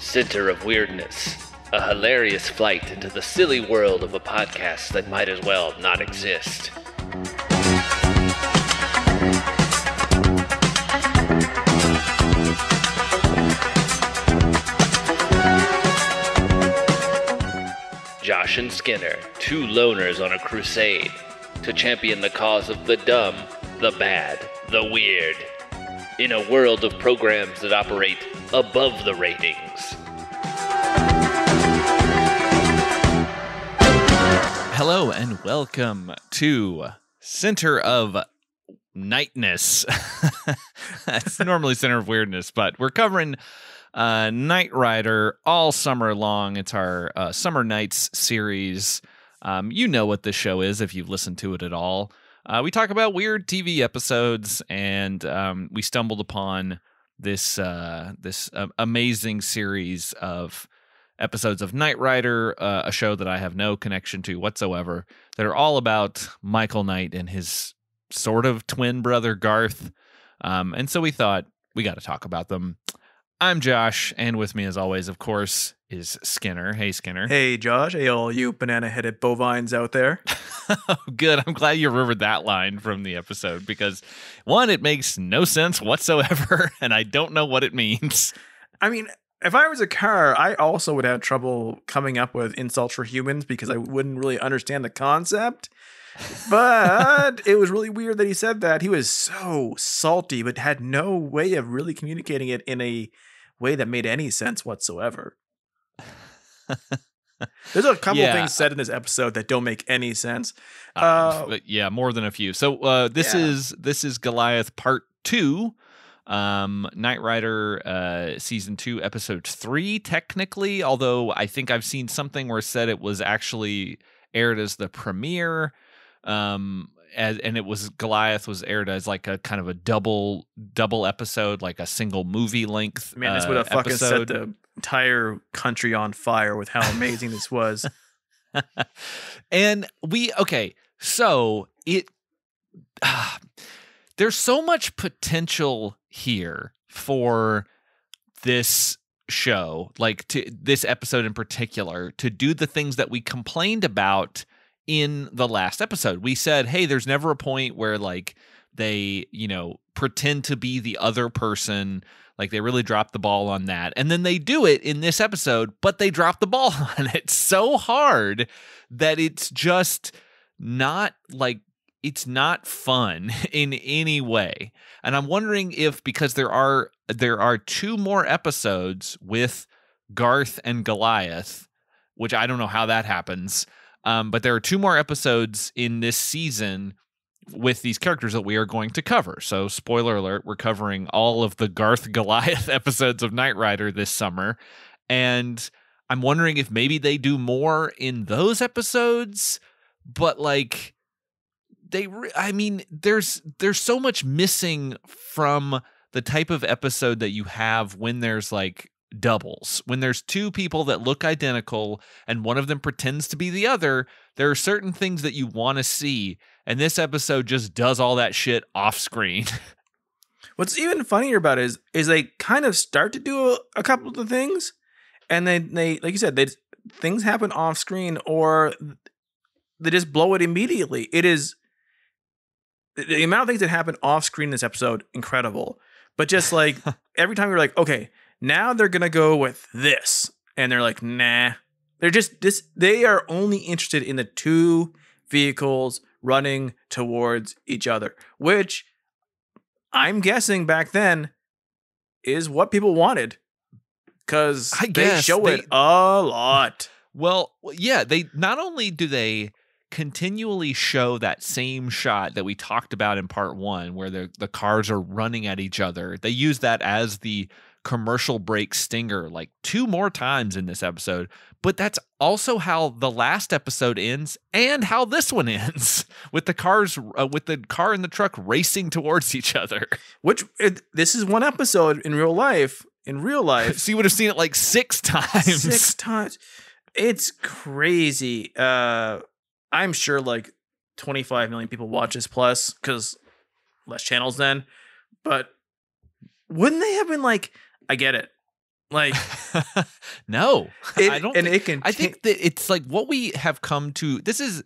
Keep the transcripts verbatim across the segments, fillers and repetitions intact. Center of Weirdness, a hilarious flight into the silly world of a podcast that might as well not exist. Josh and Skinner, two loners on a crusade to champion the cause of the dumb, the bad, the weird, in a world of programs that operate above the ratings. Hello and welcome to Center of Knightness. That's normally Center of Weirdness, but we're covering Uh, Knight Rider all summer long. It's our uh, Summer Nights series. Um, you know what this show is if you've listened to it at all. Uh, we talk about weird T V episodes, and um, we stumbled upon this uh, this uh, amazing series of episodes of Knight Rider, uh, a show that I have no connection to whatsoever, that are all about Michael Knight and his sort of twin brother Garthe. Um, and so we thought we got to talk about them. I'm Josh, and with me as always, of course, is Skinner. Hey, Skinner. Hey, Josh. Hey, all you banana-headed bovines out there. Oh, good. I'm glad you remembered that line from the episode because, one, it makes no sense whatsoever, and I don't know what it means. I mean, if I was a car, I also would have trouble coming up with insults for humans because I wouldn't really understand the concept. But it was really weird that he said that. He was so salty, but had no way of really communicating it in a way that made any sense whatsoever. There's a couple yeah. things said in this episode that don't make any sense. Um, uh, but yeah, more than a few. So uh, this yeah. is this is Goliath Part Two, um, Knight Rider uh, Season Two, Episode Three, technically. Although I think I've seen something where it said it was actually aired as the premiere. Um, as, and it was Goliath was aired as like a kind of a double double episode, like a single movie length. Man, this would have uh, fucking episode. set the entire country on fire with how amazing this was. And we okay, so it uh, there's so much potential here for this show, like to this episode in particular, to do the things that we complained about. In the last episode, we said, hey, there's never a point where, like, they, you know, pretend to be the other person. Like, they really drop the ball on that. And then they do it in this episode, but they drop the ball on it so hard that it's just not, like, it's not fun in any way. And I'm wondering if, because there are, there are two more episodes with Garthe and Goliath, which I don't know how that happens, Um, but there are two more episodes in this season with these characters that we are going to cover. So, spoiler alert, we're covering all of the Garthe Goliath episodes of Knight Rider this summer. And I'm wondering if maybe they do more in those episodes, but like they, re I mean, there's, there's so much missing from the type of episode that you have when there's like doubles, when there's two people that look identical and one of them pretends to be the other. There are certain things that you want to see, and this episode just does all that shit off screen. What's even funnier about it is is they kind of start to do a, a couple of the things, and they they like you said, they things happen off screen or they just blow it immediately. It is the amount of things that happen off screen in this episode, incredible. But just like every time you're like, okay, now they're going to go with this. And they're like, nah. They're just this. They are only interested in the two vehicles running towards each other, which I'm guessing back then is what people wanted. Because they show they, it a lot. Well, yeah. They not only do they continually show that same shot that we talked about in part one, where the, the cars are running at each other. They use that as the commercial break stinger like two more times in this episode, but that's also how the last episode ends and how this one ends, with the cars uh, with the car and the truck racing towards each other, which it, this is one episode in real life in real life so you would have seen it like six times six times. It's crazy. uh I'm sure like twenty-five million people watch this plus, because less channels then. But wouldn't they have been like, I get it. Like, no, it, I don't. And think, it can. I think that it's like what we have come to. This is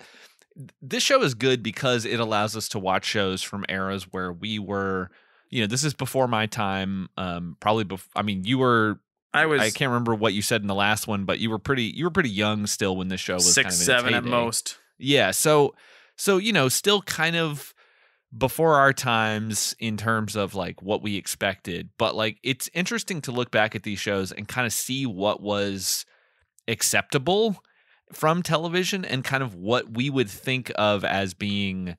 this show is good because it allows us to watch shows from eras where we were. You know, this is before my time. Um, probably before. I mean, you were. I was. I can't remember what you said in the last one, but you were pretty. You were pretty young still when this show was six, kind of seven at most. Yeah. So, so you know, still kind of before our times in terms of like what we expected, but like it's interesting to look back at these shows and kind of see what was acceptable from television and kind of what we would think of as being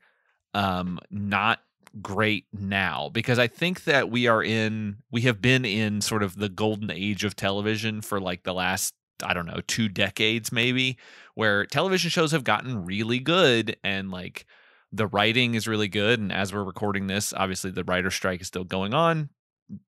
um, not great now, because I think that we are in, we have been in sort of the golden age of television for like the last, I don't know, two decades maybe, where television shows have gotten really good and like the writing is really good, and as we're recording this, obviously the writer strike is still going on.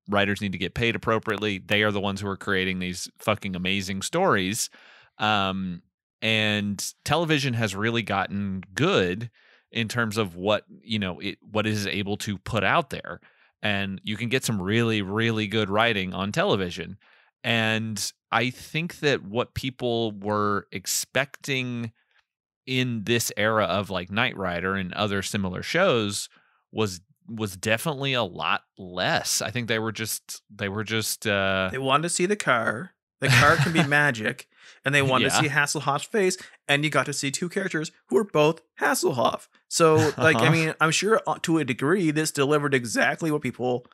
Writers need to get paid appropriately. They are the ones who are creating these fucking amazing stories. Um, and television has really gotten good in terms of what, you know, it what it is able to put out there. And you can get some really, really good writing on television. And I think that what people were expecting in this era of like Knight Rider and other similar shows was was definitely a lot less. I think they were just they were just uh they wanted to see the car. The car can be magic, and they wanted yeah. to see Hasselhoff's face, and you got to see two characters who were both Hasselhoff. So like uh-huh. I mean, I'm sure to a degree this delivered exactly what people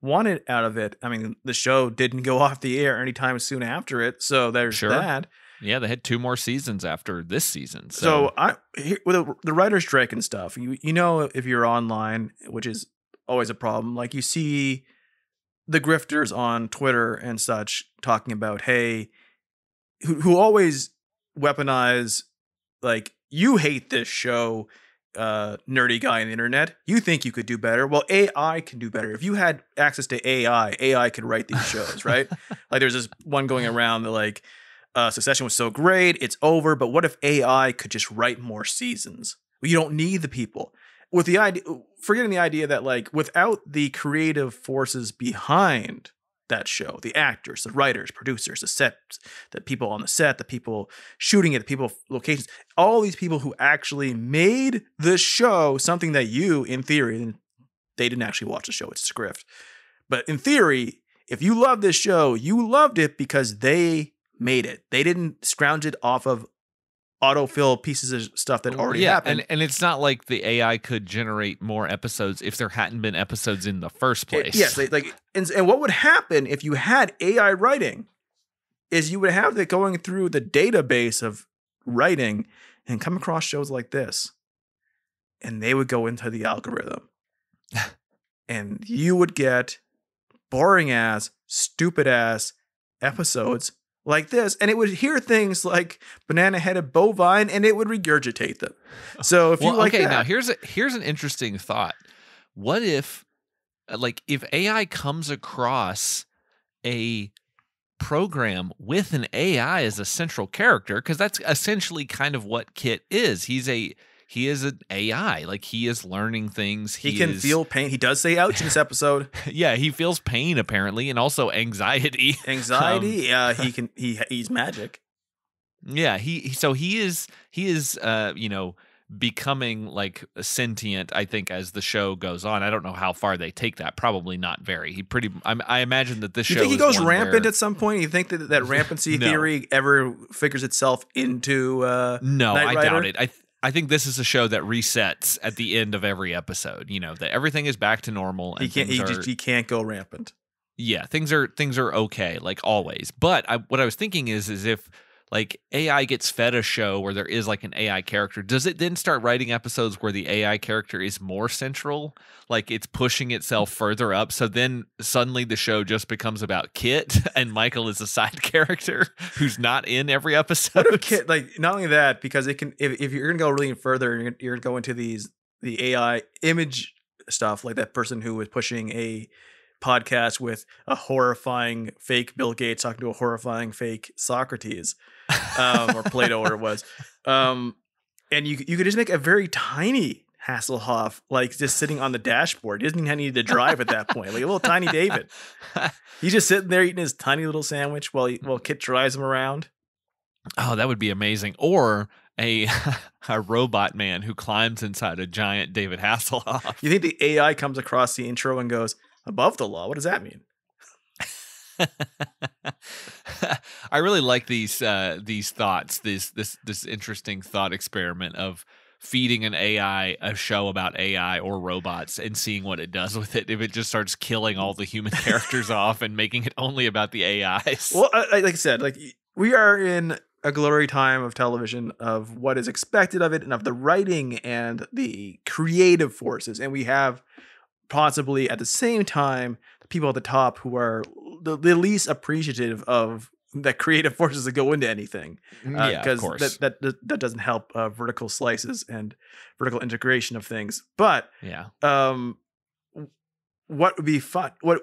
wanted out of it. I mean, the show didn't go off the air anytime soon after it, so there's sure. that. Yeah, they had two more seasons after this season. So, so I here, with the, the writer's strike and stuff, you you know, if you're online, which is always a problem, like you see the grifters on Twitter and such talking about, hey, who, who always weaponize, like, you hate this show, uh, nerdy guy on the internet. You think you could do better. Well, A I can do better. If you had access to A I, A I could write these shows, right? Like there's this one going around that like, Uh, Succession was so great, it's over, but what if A I could just write more seasons? Well, you don't need the people. With the idea, forgetting the idea that like without the creative forces behind that show, the actors, the writers, producers, the sets, the people on the set, the people shooting it, the people locations, all these people who actually made the show something that you, in theory, they didn't actually watch the show, it's a script. But in theory, if you love this show, you loved it because they made it. They didn't scrounge it off of autofill pieces of stuff that already yeah, happened. And, and it's not like the A I could generate more episodes if there hadn't been episodes in the first place. It, yes. They, like, and, and what would happen if you had A I writing is you would have that going through the database of writing and come across shows like this. And they would go into the algorithm. And you would get boring ass, stupid ass episodes like this, and it would hear things like banana-headed bovine, and it would regurgitate them. So if well, you like okay, that, now here's a, here's an interesting thought. What if, like, if A I comes across a program with an A I as a central character, because that's essentially kind of what Kit is. He's a he is an A I. Like he is learning things. He, he can is, feel pain. He does say ouch in this episode. Yeah, he feels pain apparently, and also anxiety. Anxiety. Yeah, um, uh, he can. He he's magic. Yeah, he. So he is. He is. Uh, you know, becoming like sentient. I think as the show goes on, I don't know how far they take that. Probably not very. He pretty. I, I imagine that this you show. You think he goes rampant where, at some point? You think that that rampancy no. theory ever figures itself into? Uh, no, Knight I Rider? doubt it. I. Th I think this is a show that resets at the end of every episode. You know that everything is back to normal. And he can't. He, are, just, he can't go rampant. Yeah, things are things are okay, like always. But I, what I was thinking is, is if like A I gets fed a show where there is like an A I character, does it then start writing episodes where the A I character is more central? Like it's pushing itself further up. So then suddenly the show just becomes about Kit, and Michael is a side character who's not in every episode. What if Kit, like not only that, because it can, if, if you're going to go really further, you're, you're going to go into these, the A I image stuff, like that person who was pushing a podcast with a horrifying fake Bill Gates talking to a horrifying fake Socrates um, or Plato, or it was. Um, And you you could just make a very tiny Hasselhoff, like just sitting on the dashboard. He doesn't even need to drive at that point. Like a little tiny David. He's just sitting there eating his tiny little sandwich while he, while Kit drives him around. Oh, that would be amazing. Or a a robot man who climbs inside a giant David Hasselhoff. You think the A I comes across the intro and goes, above the law? What does that mean? I really like these uh, these thoughts, this this this interesting thought experiment of feeding an A I a show about A I or robots and seeing what it does with it. If it just starts killing all the human characters off and making it only about the A Is. Well, I, like I said, like we are in a glory time of television, of what is expected of it and of the writing and the creative forces, and we have possibly at the same time people at the top who are the, the least appreciative of the creative forces that go into anything. Uh, yeah, of course. Because that, that, that doesn't help uh, vertical slices and vertical integration of things. But yeah, um, what would be fun? What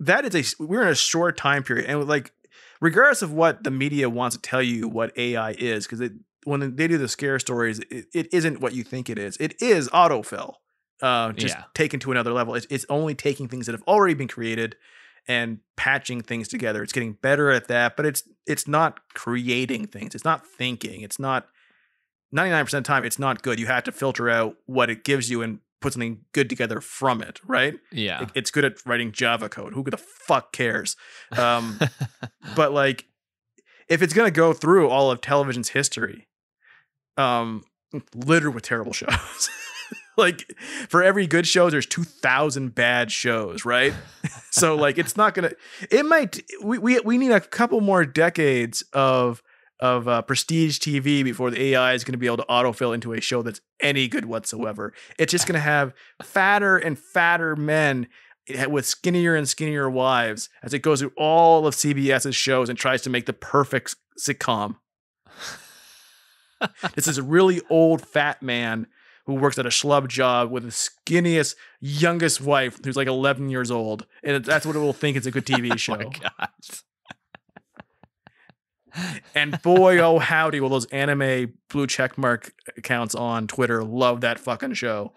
that is a we're in a short time period, and like regardless of what the media wants to tell you what A I is, because when they do the scare stories, it, it isn't what you think it is. It is autofill. Uh, just yeah. taken to another level. It's, it's only taking things that have already been created and patching things together. It's getting better at that, but it's it's not creating things. It's not thinking. It's not ninety-nine percent of the time. It's not good. You have to filter out what it gives you and put something good together from it, right? Yeah. It, it's good at writing Java code. Who the fuck cares? Um, but like, if it's going to go through all of television's history, um, littered with terrible shows. Like for every good show, there's two thousand bad shows, right? So like, it's not going to, it might, we, we, we need a couple more decades of, of uh, prestige T V before the A I is going to be able to autofill into a show that's any good whatsoever. It's just going to have fatter and fatter men with skinnier and skinnier wives as it goes through all of C B S's shows and tries to make the perfect sitcom. This is a really old fat man who works at a schlub job with the skinniest, youngest wife who's like eleven years old. And that's what it will think. It's a good T V show. Oh my God. And boy, oh, howdy, will those anime blue checkmark accounts on Twitter love that fucking show.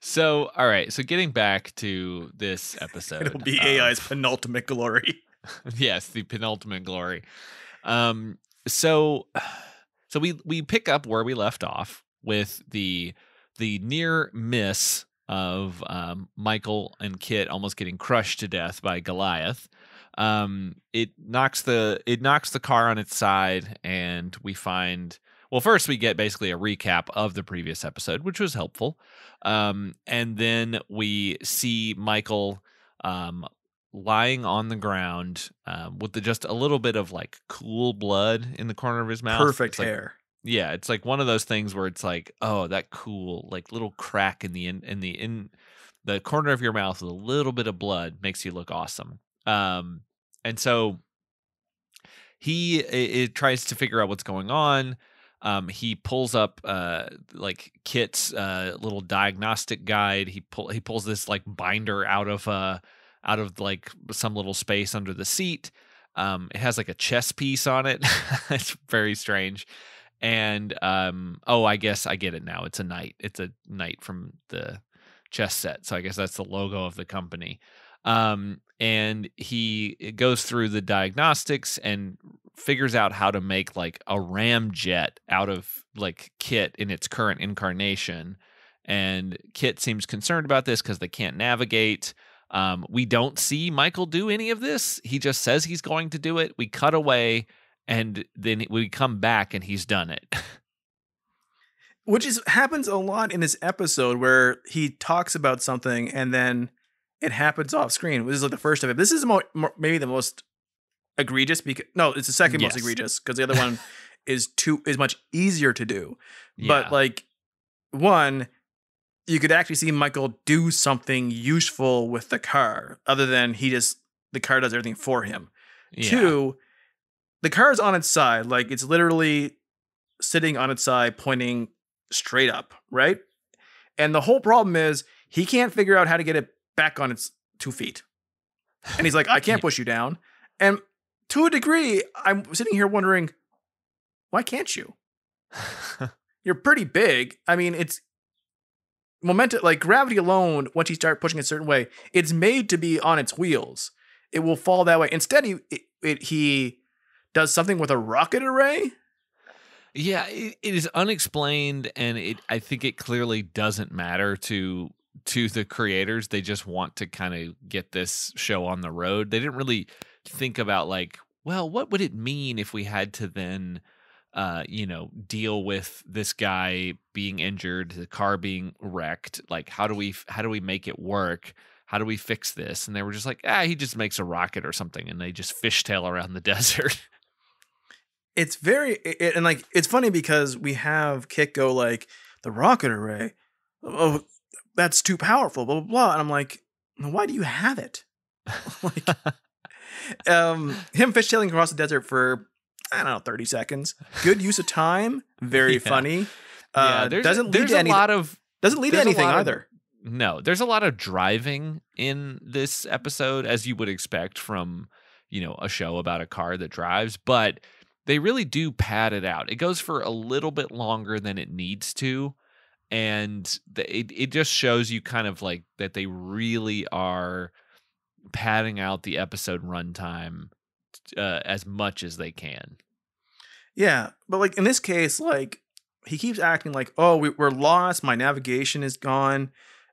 So, all right. So getting back to this episode. It'll be A I's um, penultimate glory. Yes, the penultimate glory. Um, so... So we we pick up where we left off with the the near miss of um, Michael and Kit almost getting crushed to death by Goliath. Um, it knocks the it knocks the car on its side, and we find well first we get basically a recap of the previous episode, which was helpful, um, and then we see Michael um, lying on the ground um, with the, just a little bit of like cool blood in the corner of his mouth. Perfect it's hair. Like, yeah, it's like one of those things where it's like, oh, that cool like little crack in the in, in the in the corner of your mouth with a little bit of blood makes you look awesome. Um, and so he it, it tries to figure out what's going on. Um, he pulls up uh, like Kit's uh, little diagnostic guide. He pull he pulls this like binder out of a. Uh, out of like some little space under the seat. Um, it has like a chess piece on it. It's very strange. And, um, oh, I guess I get it now. It's a knight. It's a knight from the chess set. So I guess that's the logo of the company. Um, and he goes through the diagnostics and figures out how to make like a ramjet out of like Kit in its current incarnation. And Kit seems concerned about this because they can't navigate. Um, we don't see Michael do any of this. He just says he's going to do it. We cut away, and then we come back, and he's done it. Which is happens a lot in this episode, where he talks about something, and then it happens off screen. This is like the first of it. This is mo mo maybe the most egregious. Because no, it's the second yes. most egregious because the other one is too is much easier to do. Yeah. But like one. You could actually see Michael do something useful with the car other than he just, the car does everything for him. Yeah. Two, the car is on its side. Like it's literally sitting on its side, pointing straight up. Right. And the whole problem is he can't figure out how to get it back on its two feet. And he's like, I can't push you down. And to a degree, I'm sitting here wondering, why can't you? You're pretty big. I mean, it's momentum, like gravity alone. Once you start pushing a certain way, it's made to be on its wheels. It will fall that way. Instead, he it, it, he does something with a rocket array. Yeah, it, it is unexplained, and it I think it clearly doesn't matter to to the creators. They just want to kind of get this show on the road. They didn't really think about like, well, what would it mean if we had to then, uh, you know, deal with this guy being injured, the car being wrecked. Like, how do we how do we make it work? How do we fix this? And they were just like, ah, he just makes a rocket or something, and they just fishtail around the desert. It's very it, and like it's funny because we have Kit go like the rocket array, oh, that's too powerful, blah blah blah, and I'm like, why do you have it? Like, um, him fishtailing across the desert for I don't know thirty seconds. Good use of time. Very yeah. funny. Uh, yeah, doesn't lead there's to a any, lot of doesn't lead to anything either. Of, no, there's a lot of driving in this episode, as you would expect from you know a show about a car that drives, but they really do pad it out. It goes for a little bit longer than it needs to. And the, it, it just shows you kind of like that they really are padding out the episode runtime uh, as much as they can. Yeah. But like in this case, like he keeps acting like, oh, we, we're lost. My navigation is gone.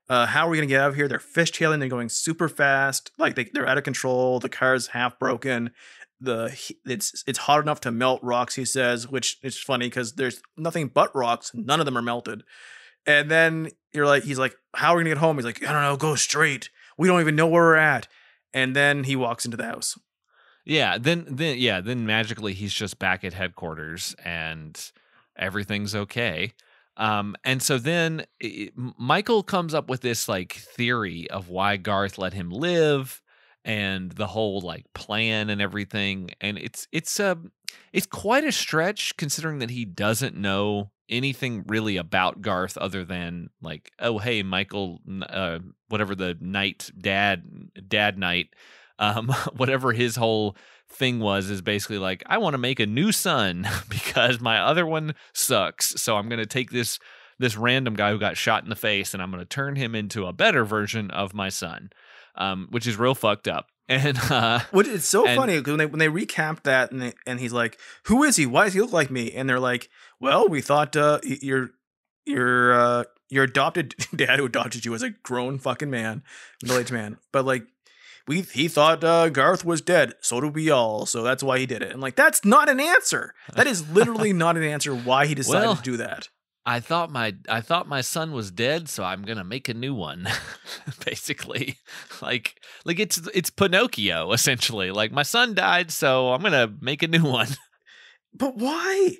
Uh, how are we going to get out of here? They're fishtailing. They're going super fast. Like they, they're out of control. The car's half broken. The it's it's hot enough to melt rocks, he says, which is funny because there's nothing but rocks. None of them are melted. And then you're like, he's like, how are we gonna get home? He's like, I don't know, go straight. We don't even know where we're at. And then he walks into the house. Yeah. Then then yeah. Then magically he's just back at headquarters and everything's okay. Um, and so then it, Michael comes up with this like theory of why Garthe let him live. And the whole like plan and everything, and it's it's a it's quite a stretch considering that he doesn't know anything really about Garthe other than like, oh hey, Michael, uh, whatever the Knight dad dad Knight, um, whatever his whole thing was is basically like, I want to make a new son because my other one sucks, so I'm gonna take this this random guy who got shot in the face and I'm gonna turn him into a better version of my son. Um, which is real fucked up, and uh, which it's so and, funny because when they when they recapped that, and they, and he's like, "Who is he? Why does he look like me?" And they're like, "Well, we thought uh, your your uh, your adopted dad who adopted you was a grown fucking man, middle aged man, but like we he thought uh, Garthe was dead, so do we all, so that's why he did it." And like that's not an answer. That is literally not an answer. Why he decided well, to do that? I thought my I thought my son was dead, so I'm gonna make a new one. Basically, like like it's it's Pinocchio essentially. Like my son died, so I'm gonna make a new one. But why?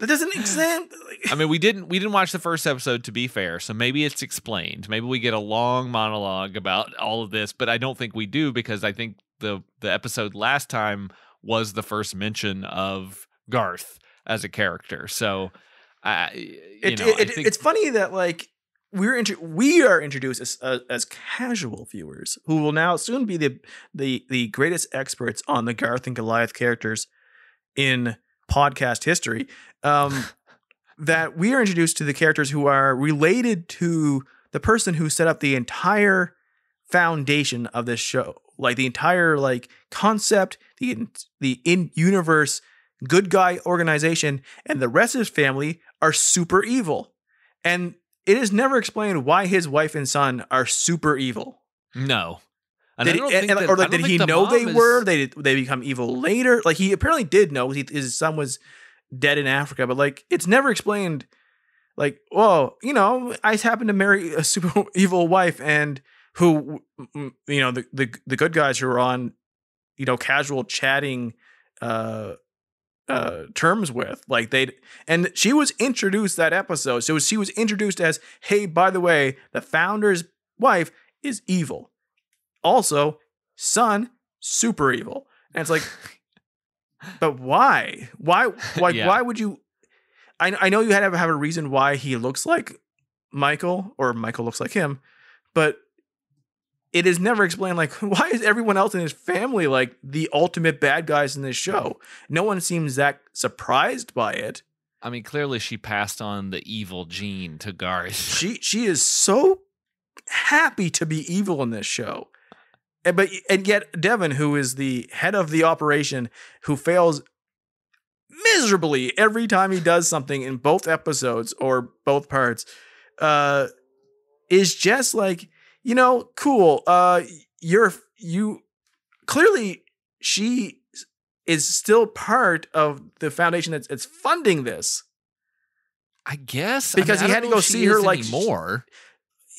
That doesn't exempt. I mean, we didn't we didn't watch the first episode to be fair, so maybe it's explained. Maybe we get a long monologue about all of this, but I don't think we do because I think the the episode last time was the first mention of Garthe as a character, so. Uh, it, know, it, it, it's funny that like we're into we are introduced as, uh, as casual viewers who will now soon be the the the greatest experts on the Garthe and Goliath characters in podcast history. Um, that we are introduced to the characters who are related to the person who set up the entire foundation of this show, like the entire like concept, the the in universe. Good guy organization, and the rest of his family are super evil. And it is never explained why his wife and son are super evil. No. And did I don't he, think and, that, or like, did he the know they is... were? They they become evil later? Like, he apparently did know he, his son was dead in Africa, but, like, it's never explained, like, oh, you know, I just happened to marry a super evil wife and who, you know, the, the, the good guys who are on, you know, casual chatting, uh, uh terms with like they and she was introduced that episode so she was introduced as hey by the way the founder's wife is evil also son super evil and it's like but why why why yeah. why would you I, I know you had to have a reason why he looks like Michael or Michael looks like him but it is never explained, like, why is everyone else in his family, like, the ultimate bad guys in this show? No one seems that surprised by it. I mean, clearly she passed on the evil gene to Garth. She she is so happy to be evil in this show. And, but, and yet Devin, who is the head of the operation, who fails miserably every time he does something in both episodes or both parts, uh, is just like, you know, cool. Uh, you're you clearly she is still part of the foundation that's, that's funding this. I guess because I mean, he had to go see her like more.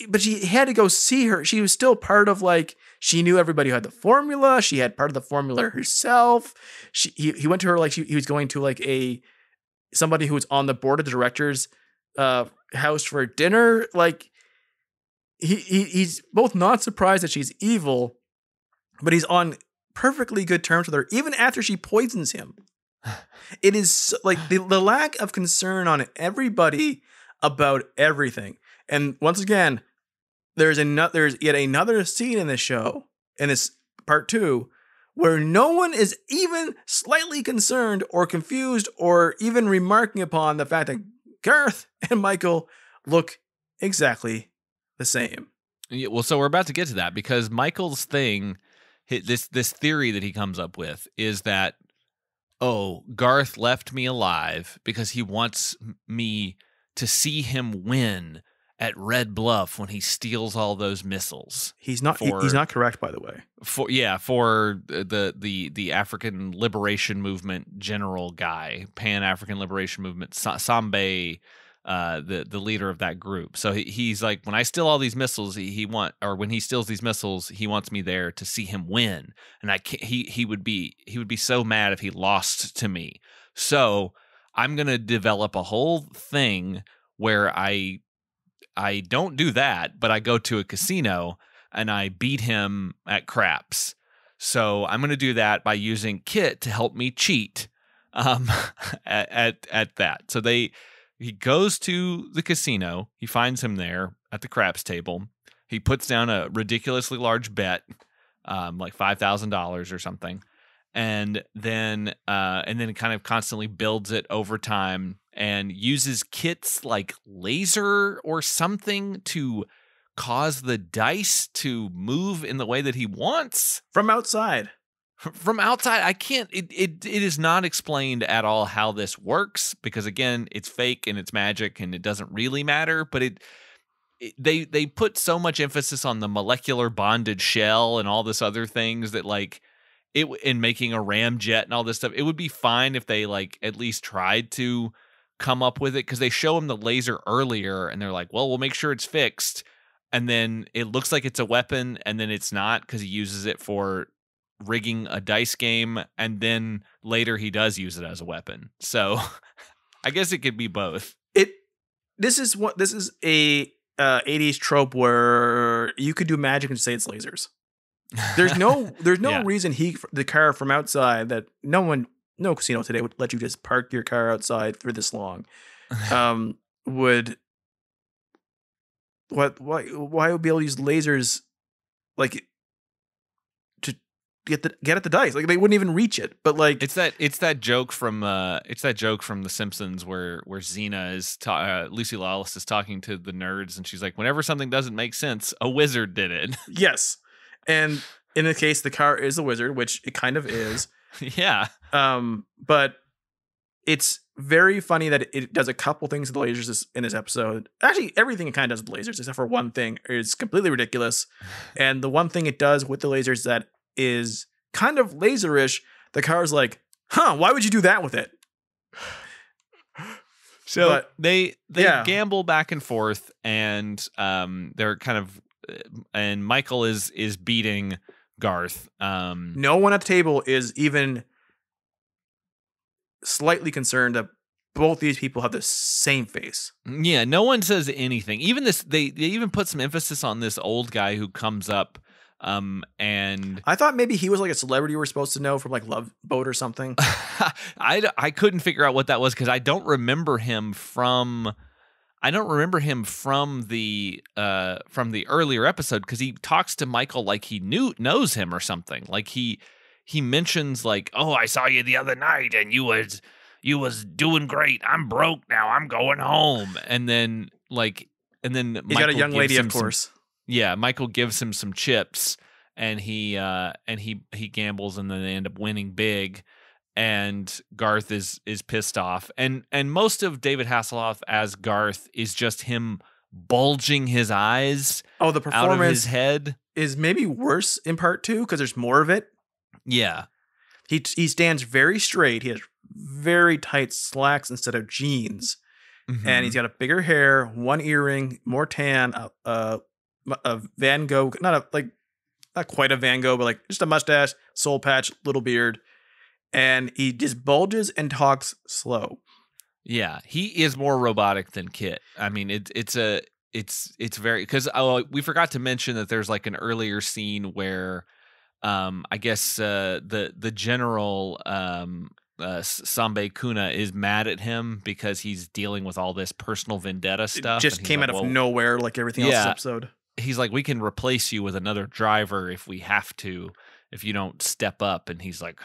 But she had to go see her. She was still part of, like, she knew everybody who had the formula. She had part of the formula herself. She he, he went to her like she, he was going to like a somebody who was on the board of directors uh, house for dinner. Like he, he he's both not surprised that she's evil, but he's on perfectly good terms with her even after she poisons him. It is like the, the lack of concern on everybody about everything. And once again, there's another, there's yet another scene in this show, in this part two, where no one is even slightly concerned or confused or even remarking upon the fact that Garth and Michael look exactly the same. Yeah, well, so we're about to get to that because Michael's thing, this this theory that he comes up with is that, oh, Garth left me alive because he wants me to see him win at Red Bluff when he steals all those missiles. He's not for, he's not correct, by the way. For yeah, for the the the African Liberation Movement general guy, Pan African Liberation Movement, Sambay, uh, the the leader of that group. So he, he's like, when I steal all these missiles, he, he want or when he steals these missiles, he wants me there to see him win. And I can't, he he would be he would be so mad if he lost to me. So I'm gonna develop a whole thing where I. I don't do that, but I go to a casino and I beat him at craps. So I'm going to do that by using Kit to help me cheat um, at, at at that. So they he goes to the casino. He finds him there at the craps table. He puts down a ridiculously large bet, um, like five thousand dollars or something, and then uh, and then kind of constantly builds it over time. And uses Kit's like laser or something to cause the dice to move in the way that he wants. From outside. From outside. I can't, it, it it is not explained at all how this works because again, it's fake and it's magic and it doesn't really matter, but it, it they they put so much emphasis on the molecular bonded shell and all this other things that like, it in making a ramjet and all this stuff, it would be fine if they like at least tried to come up with it because they show him the laser earlier and they're like, well, we'll make sure it's fixed. And then it looks like it's a weapon and then it's not because he uses it for rigging a dice game. And then later he does use it as a weapon. So I guess it could be both. It, this is what, this is a uh, eighties trope where you could do magic and say it's lasers. There's no, there's no yeah. reason he, the car from outside that no one, no casino today would let you just park your car outside for this long. Um, would what? Why? Why would be able to use lasers like to get the get at the dice? Like they wouldn't even reach it. But like it's that it's that joke from uh, it's that joke from The Simpsons where where Xena is ta uh, Lucy Lawless is talking to the nerds and she's like, whenever something doesn't make sense, a wizard did it. Yes, and in the case the car is a wizard, which it kind of is. Yeah. Um, but it's very funny that it does a couple things with the lasers this, in this episode. Actually, everything it kind of does with the lasers, except for one thing, is completely ridiculous. And the one thing it does with the lasers that is kind of laserish, the car's like, huh, why would you do that with it? So but, they they yeah. gamble back and forth, and um, they're kind of, and Michael is is beating Garth. Um, no one at the table is even slightly concerned that both these people have the same face. Yeah, no one says anything. Even this, they they even put some emphasis on this old guy who comes up. Um, and I thought maybe he was like a celebrity we're supposed to know from like Love Boat or something. I I couldn't figure out what that was because I don't remember him from. I don't remember him from the uh, from the earlier episode because he talks to Michael like he knew knows him or something. Like he he mentions like, oh, I saw you the other night and you was you was doing great. I'm broke now. I'm going home. And then like, and then Michael got a young lady, of course. Some, yeah, Michael gives him some chips, and he uh, and he he gambles, and then they end up winning big. And Garthe is is pissed off, and and most of David Hasselhoff as Garthe is just him bulging his eyes. Oh, the performance out of his head is maybe worse in part two because there's more of it. Yeah, he he stands very straight. He has very tight slacks instead of jeans, mm-hmm. and he's got a bigger hair, one earring, more tan, a, a, a Van Gogh, not a like not quite a Van Gogh, but like just a mustache, soul patch, little beard. And he just bulges and talks slow. Yeah, he is more robotic than Kit. I mean, it's it's a it's it's very because oh, we forgot to mention that there's like an earlier scene where, um, I guess uh, the the general um uh, Sambay Kuna is mad at him because he's dealing with all this personal vendetta stuff. It just came like, out well, of nowhere, like everything yeah, else this episode. He's like, we can replace you with another driver if we have to. If you don't step up, and he's like,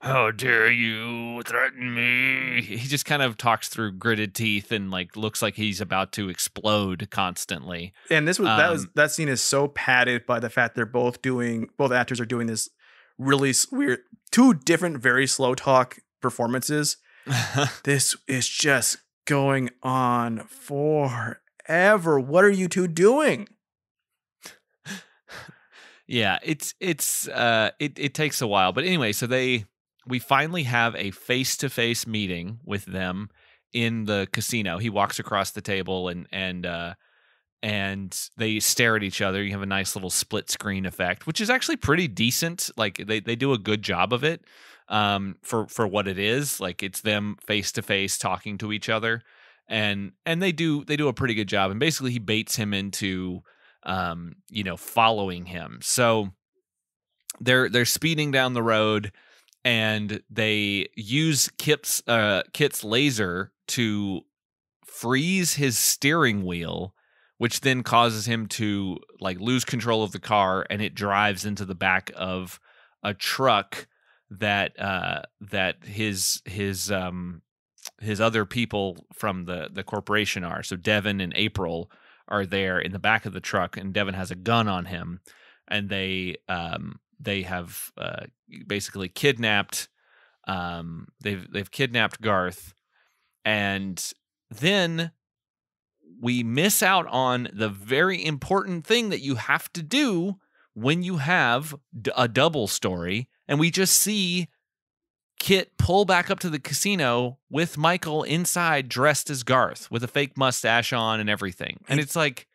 how dare you threaten me? He just kind of talks through gritted teeth and like looks like he's about to explode constantly. And this was um, that was that scene is so padded by the fact they're both doing both actors are doing this really weird two different very slow talk performances. This is just going on forever. What are you two doing? Yeah, it's it's uh it it takes a while, but anyway, so they we finally have a face-to-face meeting with them in the casino. He walks across the table and and uh and they stare at each other. You have a nice little split screen effect, which is actually pretty decent. Like they they do a good job of it um for for what it is. Like it's them face-to-face talking to each other, and and they do they do a pretty good job. And basically he baits him into Um, you know, following him. So they're they're speeding down the road, and they use Kit's uh, Kit's laser to freeze his steering wheel, which then causes him to like lose control of the car, and it drives into the back of a truck that uh, that his his um, his other people from the the corporation are. So Devin and April are there in the back of the truck, and Devin has a gun on him, and they um they have uh basically kidnapped um they've they've kidnapped Garthe. And then we miss out on the very important thing that you have to do when you have d a double story, and we just see Kit pull back up to the casino with Michael inside dressed as Garthe with a fake mustache on and everything. And it's like,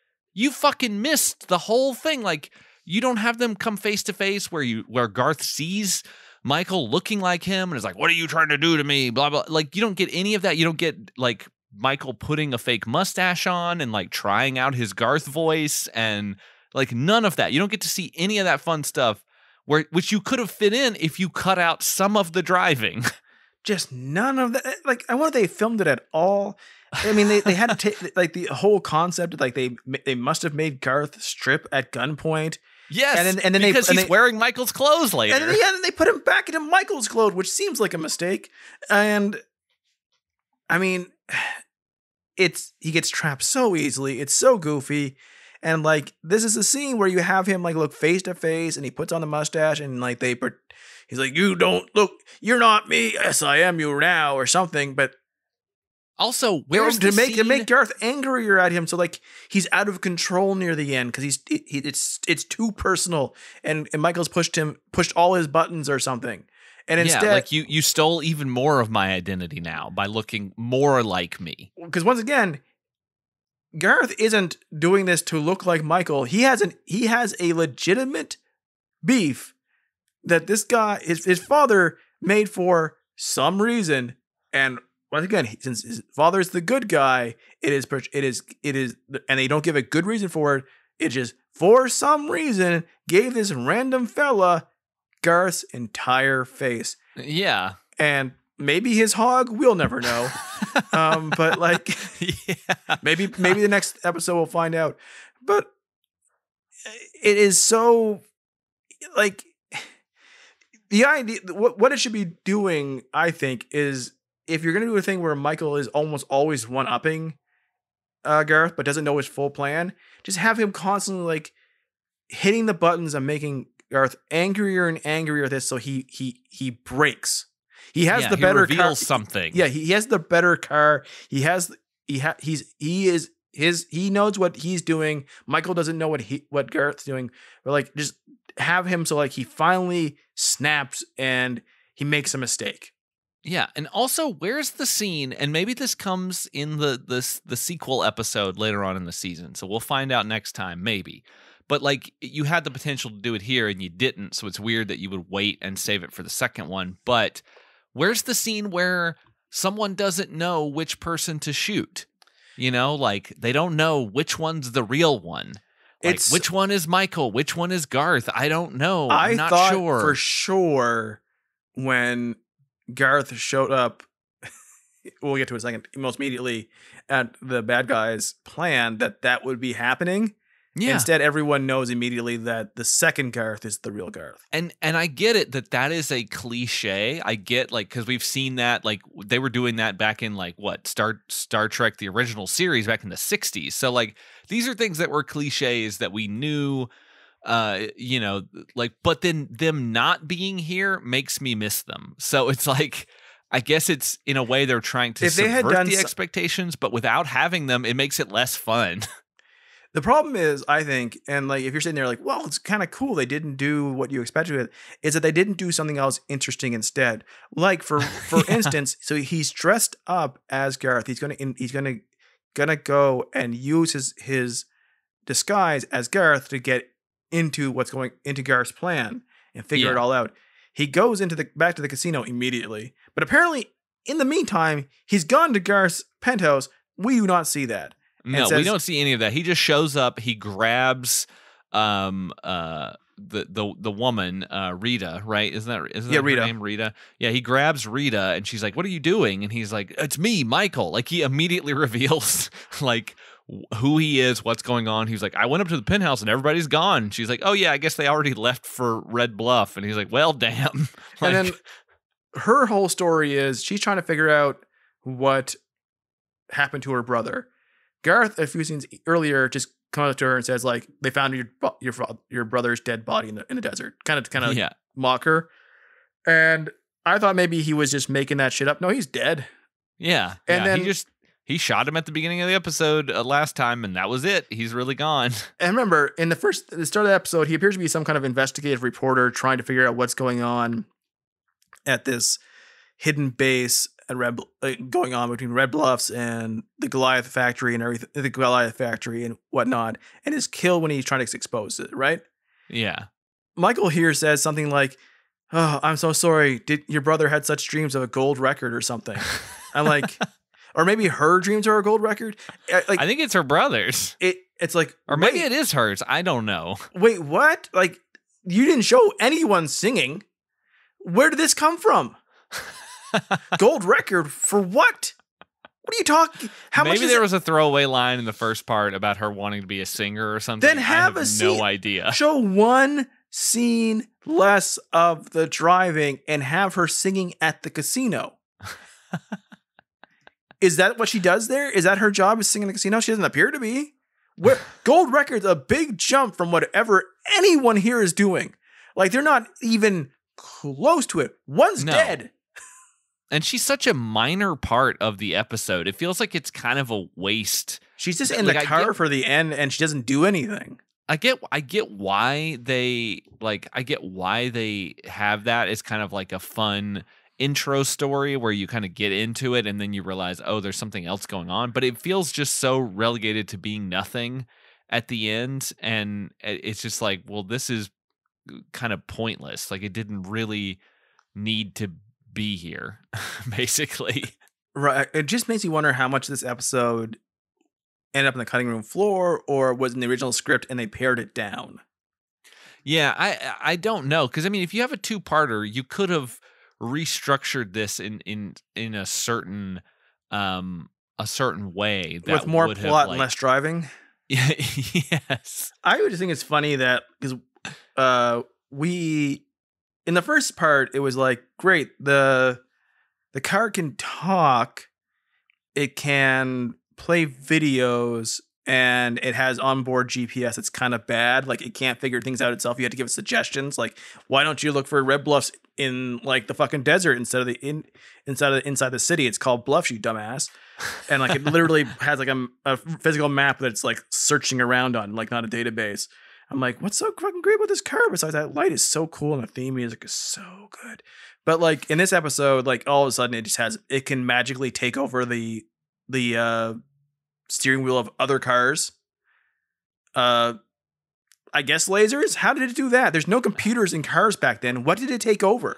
you fucking missed the whole thing. Like, you don't have them come face to face where you where Garthe sees Michael looking like him and is like, what are you trying to do to me? Blah, blah. Like, you don't get any of that. You don't get like Michael putting a fake mustache on and like trying out his Garthe voice and like none of that. You don't get to see any of that fun stuff. Where, which you could have fit in if you cut out some of the driving. Just none of that. Like, I wonder if they filmed it at all. I mean, they, they had to take, like, the whole concept, like, they they must have made Garthe strip at gunpoint. Yes, and then, and then because they, he's and they, wearing Michael's clothes later. And then, yeah, then they put him back into Michael's clothes, which seems like a mistake. And, I mean, it's he gets trapped so easily. It's so goofy. And, like, this is a scene where you have him, like, look face to face, and he puts on the mustache, and, like, they, he's like, you don't look, you're not me, yes, I am you now, or something, but. Also, where's the to make, to make Garthe angrier at him, so, like, he's out of control near the end, because he's, he, it's, it's too personal, and, and Michael's pushed him, pushed all his buttons or something. And instead, yeah, like, you, you stole even more of my identity now by looking more like me. Because, once again, Garthe isn't doing this to look like Michael. He has an he has a legitimate beef that this guy his his father made for some reason. And once again, since his father is the good guy, it is it is it is, and they don't give a good reason for it. It just for some reason gave this random fella Garth's entire face. Yeah, and. Maybe his hog, we'll never know. um, but like, yeah. maybe maybe the next episode we'll find out. But it is so like the idea. What what it should be doing, I think, is if you're going to do a thing where Michael is almost always one-upping uh, Garthe, but doesn't know his full plan, just have him constantly like hitting the buttons and making Garthe angrier and angrier at this. So he, he, he breaks. He has yeah, the he better car. Something. Yeah. He, he has the better car. He has, he ha he's, he is his, he knows what he's doing. Michael doesn't know what he, what Garthe's doing, but like, just have him. So like, he finally snaps and he makes a mistake. Yeah. And also, where's the scene? And maybe this comes in the, this, the sequel episode later on in the season. So we'll find out next time, maybe. But like, you had the potential to do it here and you didn't. So it's weird that you would wait and save it for the second one. But where's the scene where someone doesn't know which person to shoot? You know, like they don't know which one's the real one. Like, it's, which one is Michael? Which one is Garthe? I don't know. I'm I not thought sure. for sure when Garthe showed up, we'll get to it in a second, most immediately at the bad guy's plan, that that would be happening. Yeah. Instead, everyone knows immediately that the second Garthe is the real Garthe. And and I get it that that is a cliche. I get, like, because we've seen that, like, they were doing that back in, like, what, Star, Star Trek, the original series back in the sixties. So, like, these are things that were cliches that we knew, uh, you know, like, but then them not being here makes me miss them. So it's like, I guess it's, in a way, they're trying to subvert the expectations, but without having them, it makes it less fun. The problem is, I think, and like if you're sitting there like, well, it's kind of cool they didn't do what you expected it, is that they didn't do something else interesting instead. Like for for yeah. instance, so he's dressed up as Garthe. He's gonna he's gonna gonna go and use his his disguise as Garthe to get into what's going into Garth's plan and figure yeah. it all out. He goes into the back to the casino immediately, but apparently in the meantime, he's gone to Garth's penthouse. We do not see that. No, says, we don't see any of that. He just shows up. He grabs um, uh, the the the woman, uh, Rita, right? Isn't that isn't yeah, that Rita. her name, Rita? Yeah, he grabs Rita, and she's like, "What are you doing?" And he's like, "It's me, Michael." Like, he immediately reveals like who he is, what's going on. He's like, "I went up to the penthouse, and everybody's gone." She's like, "Oh yeah, I guess they already left for Red Bluff." And he's like, "Well, damn." Like, and then her whole story is she's trying to figure out what happened to her brother. Garthe, a few scenes earlier, just comes up to her and says, "Like, they found your your your brother's dead body in the in the desert." Kind of, kind of yeah. mock her. And I thought maybe he was just making that shit up. No, he's dead. Yeah, and yeah. then he just he shot him at the beginning of the episode uh, last time, and that was it. He's really gone. And remember, in the first the start of the episode, he appears to be some kind of investigative reporter trying to figure out what's going on at this hidden base. And Red, like, going on between Red Bluffs and the Goliath factory and everything, the Goliath factory and whatnot, and is killed when he's trying to expose it, right? Yeah. Michael here says something like, "Oh, I'm so sorry. Did your brother had such dreams of a gold record or something?" I'm like, or maybe her dreams are a gold record. Like, I think it's her brother's. It it's like, or maybe wait, it is hers. I don't know. Wait, what? Like, you didn't show anyone singing. Where did this come from? Gold record for what? What are you talking? How Maybe much there it? was a throwaway line in the first part about her wanting to be a singer or something. Then have, I have a scene, no idea. Show one scene less of the driving and have her singing at the casino. Is that what she does there? Is that her job, is singing at the casino? She doesn't appear to be. Where, gold record's a big jump from whatever anyone here is doing. Like, they're not even close to it. One's no. dead. And she's such a minor part of the episode. It feels like it's kind of a waste. She's just in like, the car get, for the end, and she doesn't do anything. I get, I get why they like. I get why they have that. It's kind of like a fun intro story where you kind of get into it, and then you realize, oh, there's something else going on. But it feels just so relegated to being nothing at the end, and it's just like, well, this is kind of pointless. Like, it didn't really need to be here, basically. Right. It just makes you wonder how much this episode ended up on the cutting room floor or was in the original script and they pared it down. Yeah, I I don't know, because I mean, if you have a two-parter, you could have restructured this in in in a certain um a certain way that with more would plot have, like, and less driving. Yeah. Yes. I would just think it's funny that because uh we. In the first part, it was like, great, the the car can talk, it can play videos, and it has onboard G P S. It's kind of bad. Like, it can't figure things out itself. You have to give it suggestions. Like, why don't you look for Red Bluffs in like the fucking desert instead of the in inside of the, inside the city? It's called Bluffs, you dumbass. And like, it literally has like a, a physical map that's like searching around on, like, not a database. I'm like, what's so fucking great about this car? Besides, that light is so cool and the theme music is so good. But like in this episode, like all of a sudden it just has, it can magically take over the the uh, steering wheel of other cars. Uh, I guess lasers? How did it do that? There's no computers in cars back then. What did it take over?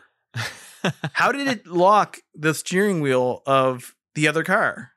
How did it lock the steering wheel of the other car?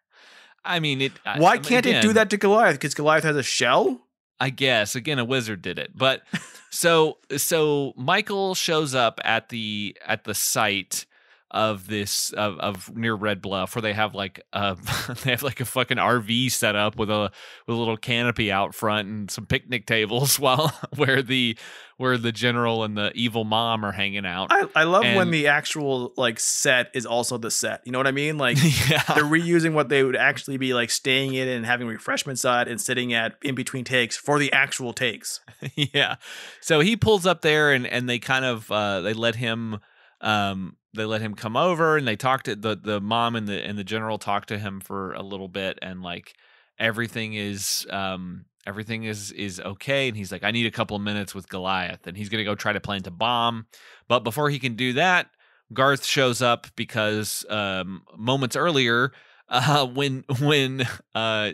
I mean, it. I, Why I mean, can't again, it do that to Goliath? Because Goliath has a shell? I guess, again, a wizard did it. But so so Michael shows up at the at the site of this of, of near Red Bluff, where they have like a they have like a fucking R V set up with a with a little canopy out front and some picnic tables while where the where the general and the evil mom are hanging out. I, I love and, when the actual like set is also the set. You know what I mean? Like yeah. They're reusing what they would actually be like staying in and having refreshments at and sitting at in between takes for the actual takes. Yeah. So he pulls up there and and they kind of uh, they let him. Um, they let him come over, and they talked to the, the mom and the, and the general talked to him for a little bit. And like, everything is, um, everything is, is okay. And he's like, I need a couple of minutes with Goliath, and he's going to go try to plant a bomb. But before he can do that, Garthe shows up because, um, moments earlier, uh, when, when, uh,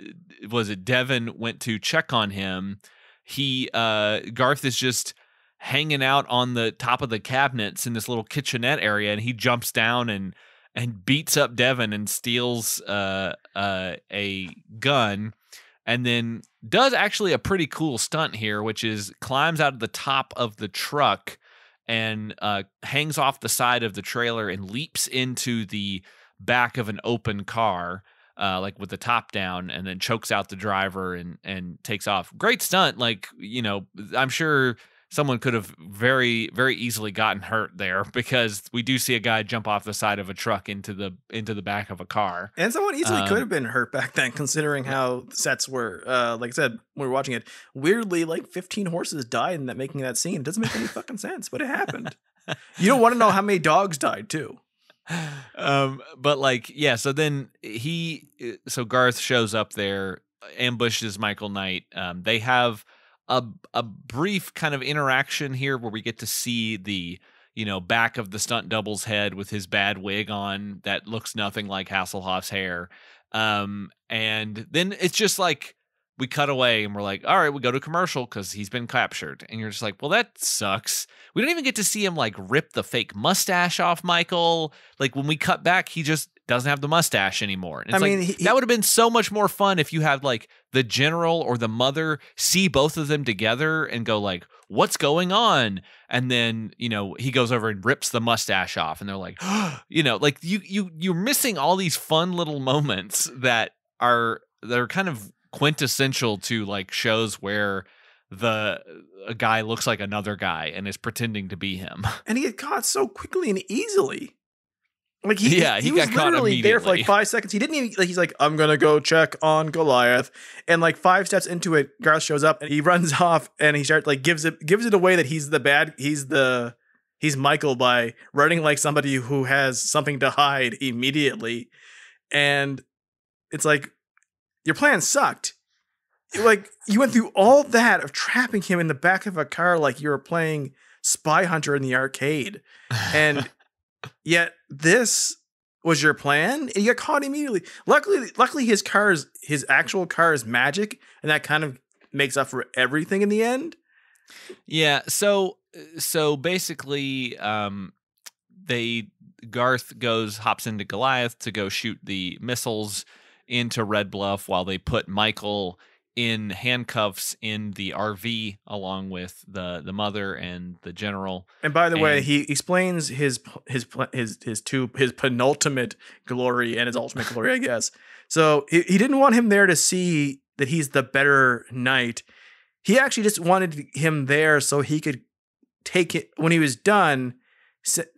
was it Devin went to check on him? He, uh, Garthe is just hanging out on the top of the cabinets in this little kitchenette area, and he jumps down and and beats up Devin and steals uh, uh, a gun, and then does actually a pretty cool stunt here, which is climbs out of the top of the truck and uh, hangs off the side of the trailer and leaps into the back of an open car, uh, like with the top down, and then chokes out the driver and and takes off. Great stunt, like, you know, I'm sure someone could have very, very easily gotten hurt there, because we do see a guy jump off the side of a truck into the into the back of a car. And someone easily um, could have been hurt back then, considering how sets were. Uh, like I said, when we were watching it, weirdly, like fifteen horses died in that making that scene. It doesn't make any fucking sense, but it happened. You don't want to know how many dogs died too. Um, but like, yeah. So then he, so Garthe shows up there, ambushes Michael Knight. Um, they have A, a brief kind of interaction here where we get to see the, you know, back of the stunt double's head with his bad wig on that looks nothing like Hasselhoff's hair. Um, and then it's just like we cut away and we're like, all right, we go to commercial because he's been captured. And you're just like, well, that sucks. We don't even get to see him like rip the fake mustache off Michael. Like when we cut back, he just doesn't have the mustache anymore. And it's I mean, like, he, that would have been so much more fun if you had like the general or the mother see both of them together and go like, what's going on? And then, you know, he goes over and rips the mustache off and they're like, oh, you know, like you, you, you're missing all these fun little moments that are, that are kind of quintessential to like shows where the a guy looks like another guy and is pretending to be him. And he got caught so quickly and easily. Like he, yeah, he, he got was literally there for like five seconds. He didn't even like. He's like, I'm gonna go check on Goliath, and like five steps into it, Garthe shows up and he runs off and he starts like gives it gives it away that he's the bad, he's the he's Michael by running like somebody who has something to hide immediately, and it's like your plan sucked. Like you went through all that of trapping him in the back of a car like you were playing Spy Hunter in the arcade, and yet this was your plan, and you got caught immediately. Luckily, luckily his car is his actual car is magic, and that kind of makes up for everything in the end. Yeah. So, so basically, um, they Garthe goes hops into Goliath to go shoot the missiles into Red Bluff while they put Michael in handcuffs in the R V along with the the mother and the general. And by the and way, he explains his his his his two his penultimate glory and his ultimate glory, I guess. So he, he didn't want him there to see that he's the better knight. He actually just wanted him there so he could take it when he was done,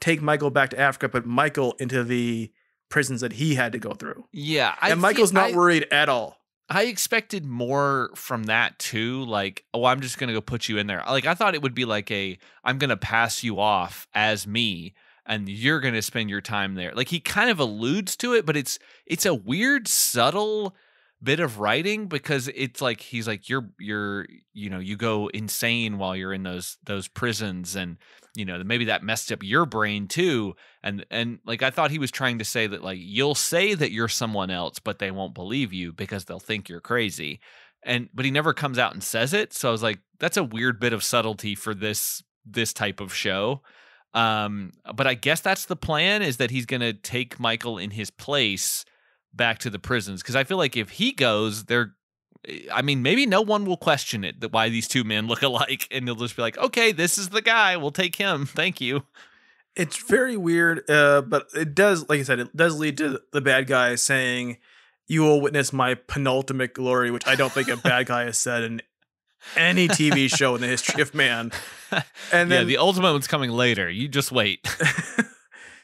take Michael back to Africa, but Michael into the prisons that he had to go through. Yeah. I and Michael's not I, worried at all. I expected more from that too. Like, oh, I'm just going to go put you in there. Like, I thought it would be like a, I'm going to pass you off as me and you're going to spend your time there. Like, he kind of alludes to it, but it's, it's a weird, subtle bit of writing, because it's like, he's like, you're, you're, you know, you go insane while you're in those, those prisons. And, you know, maybe that messed up your brain too. And, and like, I thought he was trying to say that, like, you'll say that you're someone else, but they won't believe you because they'll think you're crazy. And, but he never comes out and says it. So I was like, that's a weird bit of subtlety for this, this type of show. Um, but I guess that's the plan, is that he's going to take Michael in his place back to the prisons. Because I feel like if he goes, they're, I mean, maybe no one will question it, that why these two men look alike, and they'll just be like, okay, this is the guy, we'll take him, thank you. It's very weird, uh, but it does, like I said, it does lead to the bad guy saying, you will witness my penultimate glory, which I don't think a bad guy has said in any T V show in the history of man. And then, yeah, the ultimate one's coming later, you just wait.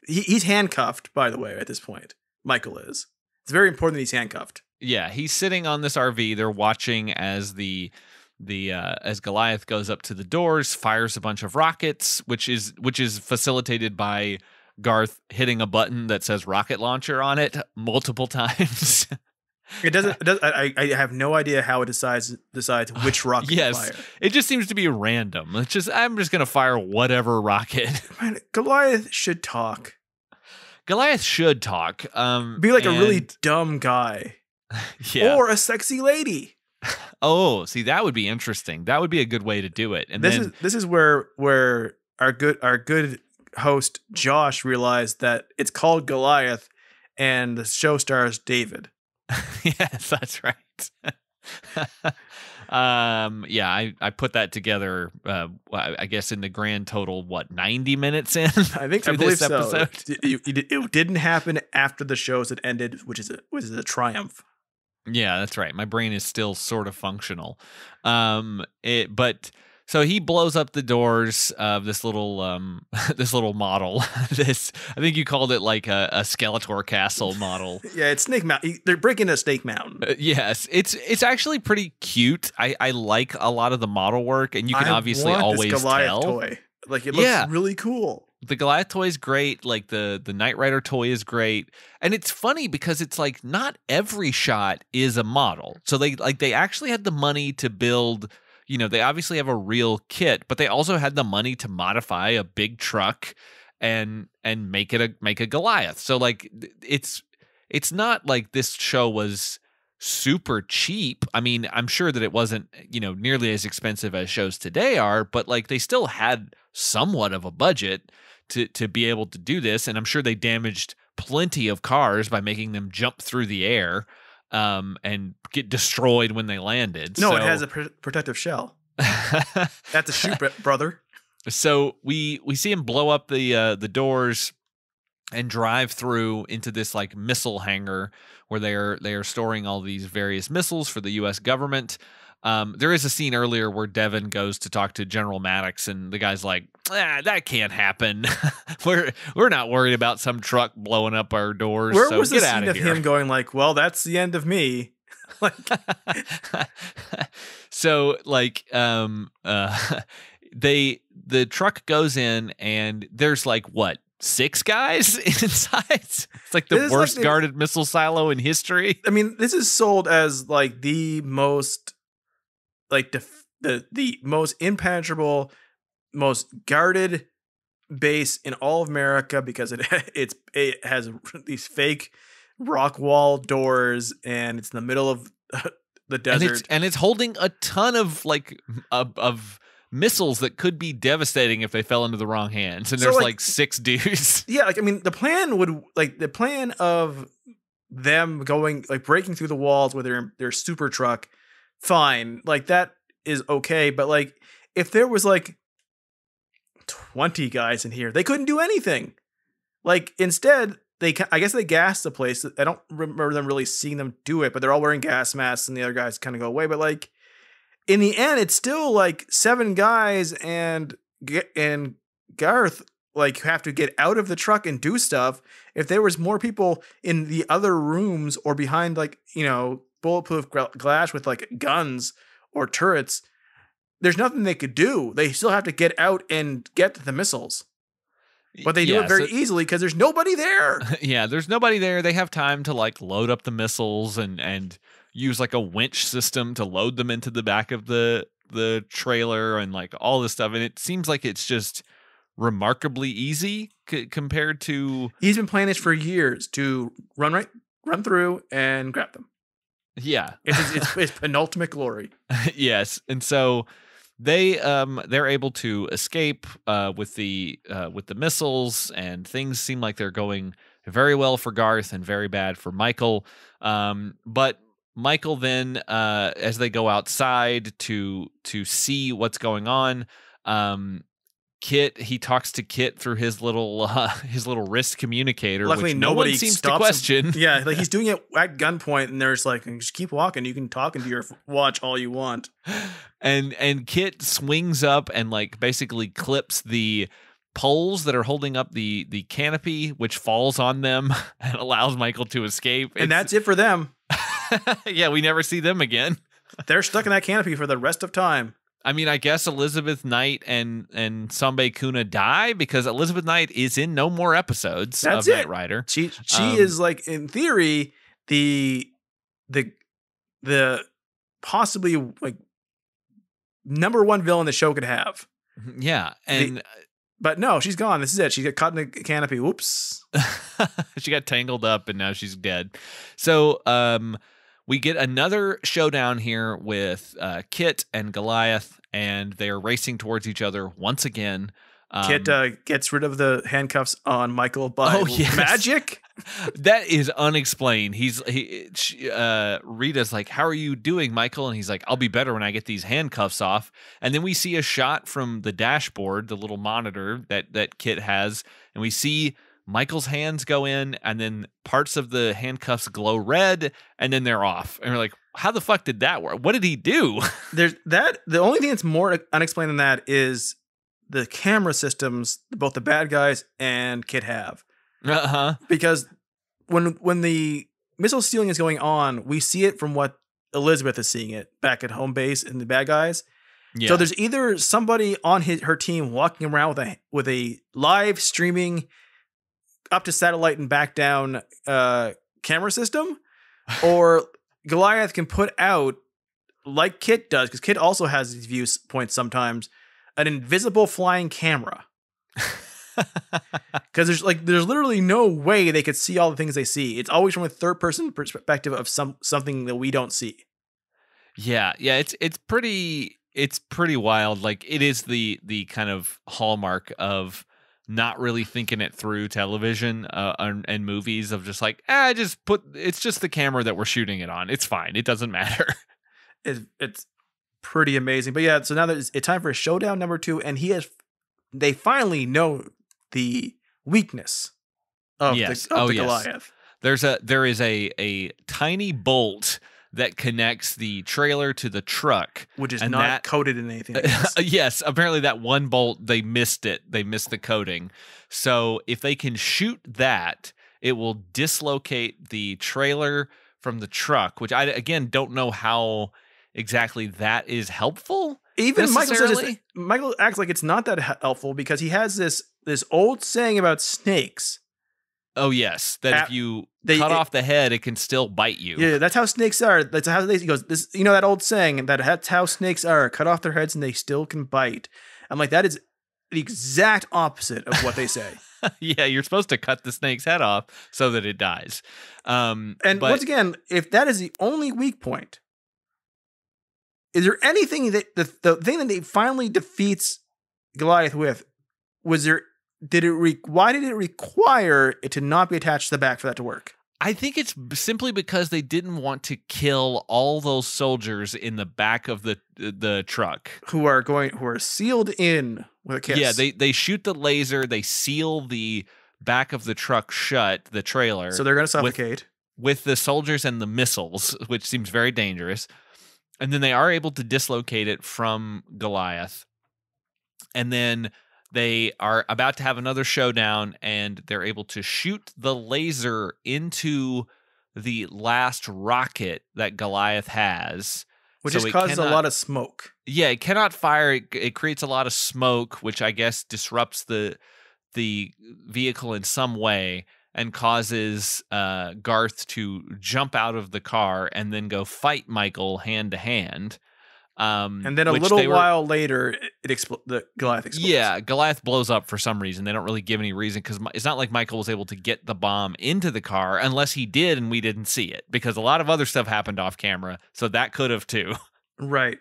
he, he's handcuffed, by the way, at this point. Michael is. It's very important that he's handcuffed. Yeah, he's sitting on this R V. They're watching as the the uh, as Goliath goes up to the doors, fires a bunch of rockets, which is which is facilitated by Garth hitting a button that says "rocket launcher" on it multiple times. It doesn't. It does, I I have no idea how it decides decides which rocket. Yes, to fire. It just seems to be random. It's just I'm just gonna fire whatever rocket. Man, Goliath should talk. Goliath should talk. Um, Be like and, a really dumb guy. Yeah. Or a sexy lady. Oh, see, that would be interesting. That would be a good way to do it. And this then, is this is where where our good our good host Josh realized that it's called Goliath and the show stars David. Yes, that's right. Um, yeah, I, I put that together, uh, I guess in the grand total, what, ninety minutes in? I think I believe this episode? So. It, it, it didn't happen after the shows had ended, which is a, which is a triumph. Yeah, that's right. My brain is still sort of functional. Um, it, but so he blows up the doors of this little, um, this little model, this, I think you called it like a, a Skeletor castle model. Yeah. It's Snake Mountain. They're breaking a Snake Mountain. Uh, yes. It's, it's actually pretty cute. I, I like a lot of the model work, and you can I obviously want always this Goliath tell. Toy. Like, it looks yeah. really cool. The Goliath toy is great. Like the, the Knight Rider toy is great. And it's funny because it's like, not every shot is a model. So they, like, they actually had the money to build, you know, they obviously have a real kit, but they also had the money to modify a big truck and and make it a make a Goliath. So like it's it's not like this show was super cheap. I mean, I'm sure that it wasn't, you know, nearly as expensive as shows today are, but like they still had somewhat of a budget to to be able to do this, and I'm sure they damaged plenty of cars by making them jump through the air. Um, and get destroyed when they landed. No, so. It has a pr protective shell. That's a shoot, brother. So we we see him blow up the uh, the doors and drive through into this like missile hangar where they are they are storing all these various missiles for the U S government. Um, there is a scene earlier where Devin goes to talk to General Maddox, and the guy's like, ah, that can't happen. we're we're not worried about some truck blowing up our doors. Where so was get the scene of, of him going like, well, that's the end of me. Like, so like, um, uh, they the truck goes in, and there's like what six guys inside. It's like the worst like guarded the, missile silo in history. I mean, this is sold as like the most. Like the, the the most impenetrable, most guarded base in all of America, because it it's it has these fake rock wall doors, and it's in the middle of the desert, and it's, and it's holding a ton of like of, of missiles that could be devastating if they fell into the wrong hands. And so there's like, like six dudes. Yeah, like I mean, the plan would like the plan of them going like breaking through the walls with their their super truck. Fine, like that is okay, but like if there was like twenty guys in here, they couldn't do anything. Like instead, they I guess they gassed the place. I don't remember them really seeing them do it, but they're all wearing gas masks, and the other guys kind of go away. But like in the end, it's still like seven guys and and Garth like have to get out of the truck and do stuff. If there was more people in the other rooms or behind, like, you know, bulletproof glass with like guns or turrets, there's nothing they could do. They still have to get out and get the missiles. But they do yeah, it very so, easily because there's nobody there. Yeah, there's nobody there. They have time to like load up the missiles and and use like a winch system to load them into the back of the the trailer and like all this stuff. And it seems like it's just remarkably easy c- compared to. He's been playing this for years to run right, run through and grab them. Yeah, it's it's, it's penultimate glory. Yes, and so. They um they're able to escape uh with the uh with the missiles, and things seem like they're going very well for Garthe and very bad for Michael. Um, but Michael then uh as they go outside to to see what's going on, um, Kit he talks to Kit through his little uh, his little wrist communicator. Luckily, which nobody no one seems to question. Him. Yeah, like he's doing it at gunpoint, and there's like, just keep walking. You can talk into your watch all you want. And and Kit swings up and like basically clips the poles that are holding up the the canopy, which falls on them and allows Michael to escape. It's, and that's it for them. Yeah, we never see them again. They're stuck in that canopy for the rest of time. I mean, I guess Elizabeth Knight and and Sambay Kuna die because Elizabeth Knight is in no more episodes that's of it. Knight Rider. She she um, is like in theory the the the possibly like. number one villain the show could have. Yeah. And the, but no, she's gone. This is it. She got caught in a canopy. Whoops. She got tangled up and now she's dead. So um, we get another showdown here with uh, Kit and Goliath, and they are racing towards each other once again. Um, Kit uh, gets rid of the handcuffs on Michael by oh, yes. magic. That is unexplained. He's he. She, uh, Rita's like, "How are you doing, Michael?" And he's like, "I'll be better when I get these handcuffs off." And then we see a shot from the dashboard, the little monitor that that Kit has, and we see Michael's hands go in, and then parts of the handcuffs glow red, and then they're off. And we're like, "How the fuck did that work? What did he do?" There's that. The only thing that's more unexplained than that is the camera systems both the bad guys and Kit have. Uh-huh. Because when when the missile stealing is going on, we see it from what Elizabeth is seeing it back at home base in the bad guys. Yeah. So there's either somebody on his her team walking around with a with a live streaming up to satellite and back down uh, camera system, or Goliath can put out, like Kit does, because Kit also has these viewpoints sometimes, an invisible flying camera. Because there's like there's literally no way they could see all the things they see. It's always from a third person perspective of some something that we don't see. Yeah, yeah, it's it's pretty it's pretty wild. Like it is the the kind of hallmark of not really thinking it through television uh, and, and movies of just like ah, just put it's just the camera that we're shooting it on. It's fine. It doesn't matter. It, it's pretty amazing. But yeah, so now that it's time for showdown number two, and he has they finally know the weakness of yes. the, of oh, the yes. Goliath. There's a there is a a tiny bolt that connects the trailer to the truck, which is not that, coated in anything. Yes, apparently that one bolt they missed it. They missed the coating. So if they can shoot that, it will dislocate the trailer from the truck. Which I again don't know how exactly that is helpful. Even Michael says Michael acts like it's not that helpful because he has this this old saying about snakes. Oh yes, that At, if you they, cut it, off the head, it can still bite you. Yeah, that's how snakes are. That's how they he goes. This, you know, that old saying that that's how snakes are. Cut off their heads and they still can bite. I'm like, that is the exact opposite of what they say. Yeah, you're supposed to cut the snake's head off so that it dies. Um, and but, once again, if that is the only weak point. Is there anything that the, the thing that they finally defeats Goliath with was there? Did it? Re, why did it require it to not be attached to the back for that to work? I think it's simply because they didn't want to kill all those soldiers in the back of the the truck who are going who are sealed in with a kiss. Yeah, they they shoot the laser, they seal the back of the truck shut, the trailer. So they're going to suffocate with, with the soldiers and the missiles, which seems very dangerous. And then they are able to dislocate it from Goliath. And then They are about to have another showdown, and they're able to shoot the laser into the last rocket that Goliath has. Which so just causes cannot, a lot of smoke. Yeah, it cannot fire. It, it creates a lot of smoke, which I guess disrupts the the vehicle in some way and causes uh, Garthe to jump out of the car and then go fight Michael hand to hand. Um, and then a little were, while later, it expl the Goliath explodes. Yeah, Goliath blows up for some reason. They don't really give any reason, because it's not like Michael was able to get the bomb into the car, unless he did and we didn't see it, because a lot of other stuff happened off camera, so that could have too. Right.